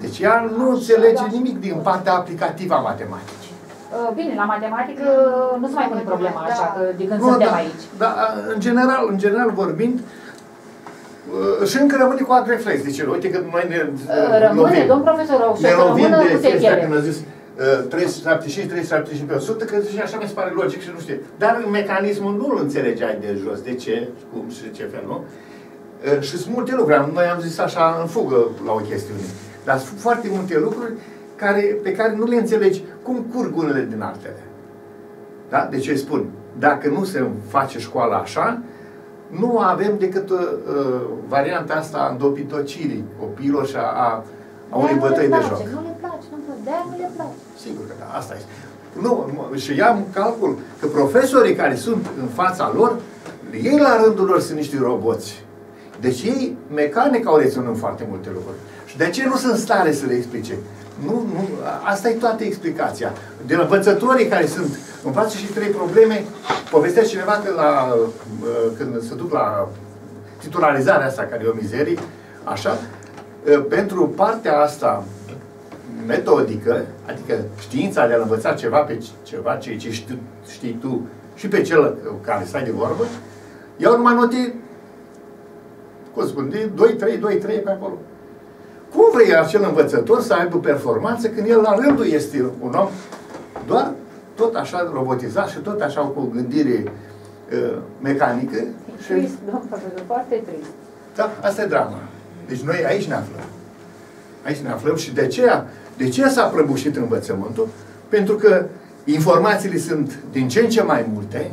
Deci ea nu înțelege nimic din partea aplicativă a matematicii. Bine, la matematică nu se mai pune problema așa, că de când suntem aici. Dar, în general vorbind, și încă rămâne cu alt reflex. Deci, uite că noi ne rămâne, domn profesor, ne lovim de chestia când a zis 375, 375 pe 100, că zice așa mi se pare logic și nu știu. Dar mecanismul nu îl înțelegeai de jos. De ce, cum și ce fel, nu? Și sunt multe lucruri. Noi am zis așa în fugă la o chestiune. Dar sunt foarte multe lucruri pe care nu le înțelegi. Cum curg unele din altele. Da? Deci eu îi spun, dacă nu se face școala așa, nu avem decât varianta asta a îndopitocirii copiilor și a unei bătăi de joc. Nu le place, nu le place. Sigur că da, asta este. Nu, și ia în calcul că profesorii care sunt în fața lor, ei la rândul lor sunt niște roboți. Deci ei mecanic au reținut foarte multe lucruri. Și de ce nu sunt stare să le explice? Nu, asta e toată explicația. De la învățătorii care sunt în față și trei probleme, povestea cineva că când se duc la titularizarea asta, care e o mizerie, așa, pentru partea asta metodică, adică știința de a învăța ceva pe ceva, ce știi tu și pe cel care stai de vorbă, iau numai note, cum spun, de 2-3 pe acolo. Cum vrei acel învățător să aibă performanță când el la rândul este un om doar tot așa robotizat și tot așa cu o gândire mecanică? E trist, domnule, foarte trist. Da, asta e drama. Deci noi aici ne aflăm. Aici ne aflăm și de ce s-a prăbușit învățământul? Pentru că informațiile sunt din ce în ce mai multe,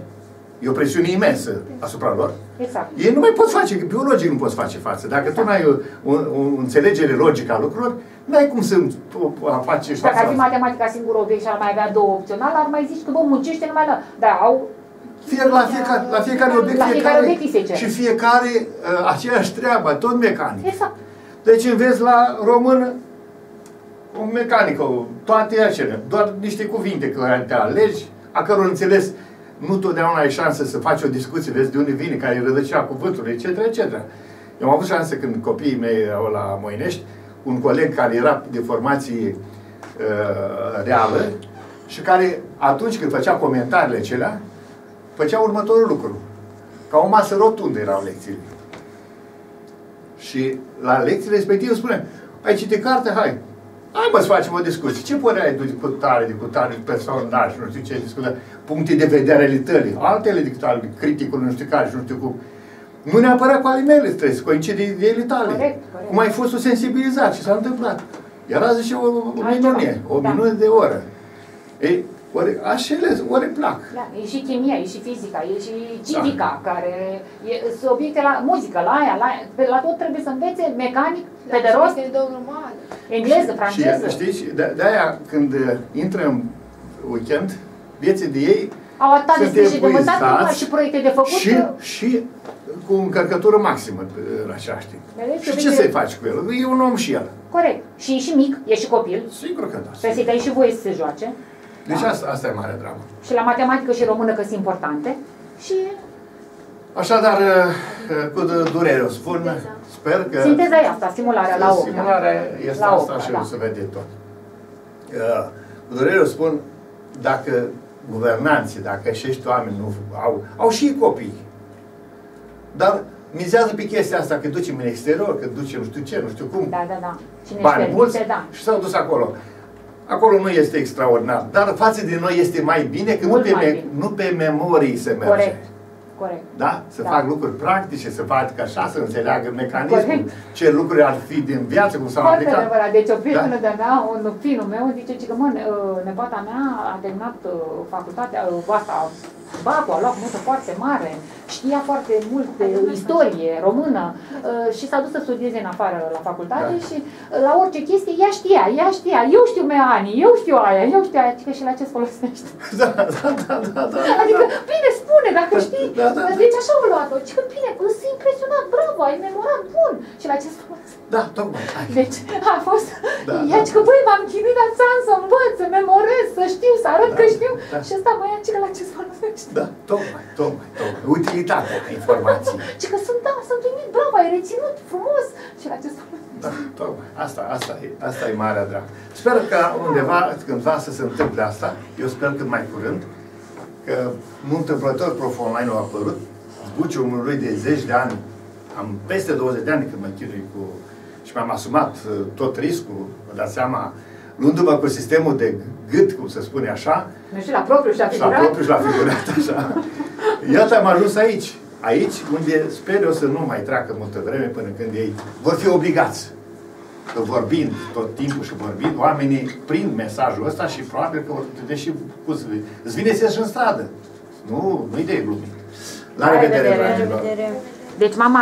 e o presiune imensă asupra lor. Exact. Ei nu mai pot face, biologic nu poți face față. Dacă tu n-ai o înțelegere logică a lucrurilor, n-ai cum să faci față. Dacă ar fi matematica singură obiect și ar mai avea două opționale, ar mai zici că, bă, muncește numai la... Dar au... La fiecare obiect și fiecare aceeași treabă, tot mecanic. Exact. Deci înveți la român un mecanic, toate acelea, doar niște cuvinte care te alegi, a căror înțeles nu totdeauna ai șansă să faci o discuție, vezi de unde vine, care e rădăcina cuvântului, etc., etc. Eu am avut șansă când copiii mei erau la Moinești, un coleg care era de formație reală și care atunci când făcea comentariile acelea, făcea următorul lucru. Ca o masă rotundă erau lecțiile. Și la lecțiile respective spune, ai citit carte? Hai bă, să facem o discuție. Ce părere ai de cutare, personaj, nu știu ce discută, puncte de vedere ale tăle, altele de cutare, criticul, nu știu care, nu știu cum. Nu neapărat cu ale mele trebuie să coincide ideile tale. Corect. Cum ai fost o sensibilizat și s-a întâmplat. Iar azi zice o minune de oră. Ei, oare plac. Da, e și chimia, e și fizica, e și civica, da, care sunt obiecte la muzică, la aia, la tot trebuie să învețe, mecanic, pe de rost, engleză, franceză. Știți, de-aia când intră în weekend, vieții de ei au atât de strige de vântat și proiecte de făcut. Și cu încărcătură maximă în același timp. Și ce să-i faci cu el? E un om și el. Corect. Și e și mic, e și copil. Sigur că da. Trebuie să-i dai și voie să se joace. Deci asta e mare dramă. Și la matematică și română că sunt importante. Și... Așadar, cu durere o spun, sinteza. Sper că... Sinteza e asta, simularea la 8. Simularea este la asta 8, și da, se vede tot. Cu durere o spun, dacă guvernanții, dacă acești oameni nu au și copii, dar mizează pe chestia asta, că ducem în exterior, că ducem nu știu ce, nu știu cum, Cine bani mulți, da, și s-au dus acolo. Acolo nu este extraordinar, dar față de noi este mai bine, că nu pe memorii se merge. Corect. Corect. Da? Să fac lucruri practice, să fac așa, să înțeleagă mecanismul, corect, ce lucruri ar fi din viață, cum s-au aplicat. Adevărat. Deci o prietenă de-a mea, un fiul meu, zice că mă, nepoata mea a terminat facultatea, asta, BAC-ul, a luat notă foarte mare, știa foarte mult de istorie română și s-a dus să studieze în afară la facultate, da, și la orice chestie ea știa, eu știu meanii, eu știu aia, adică și la ce folosește. Da. Adică, bine, spune, dacă știi, deci așa o luat-o, că bine, sunt impresionat, bravo, ai memorat, bun, și la ce folosește. Da, tocmai. Deci, a fost, ea că băi, m-am chinuit la țan să învăț, să memorez, să știu, să arăt că știu, și ăsta băia, că la ce folosește. Da, tocmai. Utilitatea informației. Și că sunt primit, bravo, ai reținut frumos și la acesta. Da, tocmai. Asta e marea dreaptă. Sper că undeva, cândva să se întâmple asta, eu sper cât mai curând, că un întâmplător Prof. Online a apărut, zbuciumul lui de zeci de ani, am peste 20 de ani când mă chinui cu... și mi-am asumat tot riscul, vă dați seama, luându-mă cu sistemul de gât, cum se spune așa, și la propriu și la figurat. Așa. Iată, am ajuns aici unde sper eu să nu mai treacă multă vreme până când ei vor fi obligați. Că vorbind tot timpul și vorbind, oamenii prind mesajul ăsta și probabil că deși îți vine să ieși în stradă. Nu e de glumit. La revedere, dragilor! Deci, mama...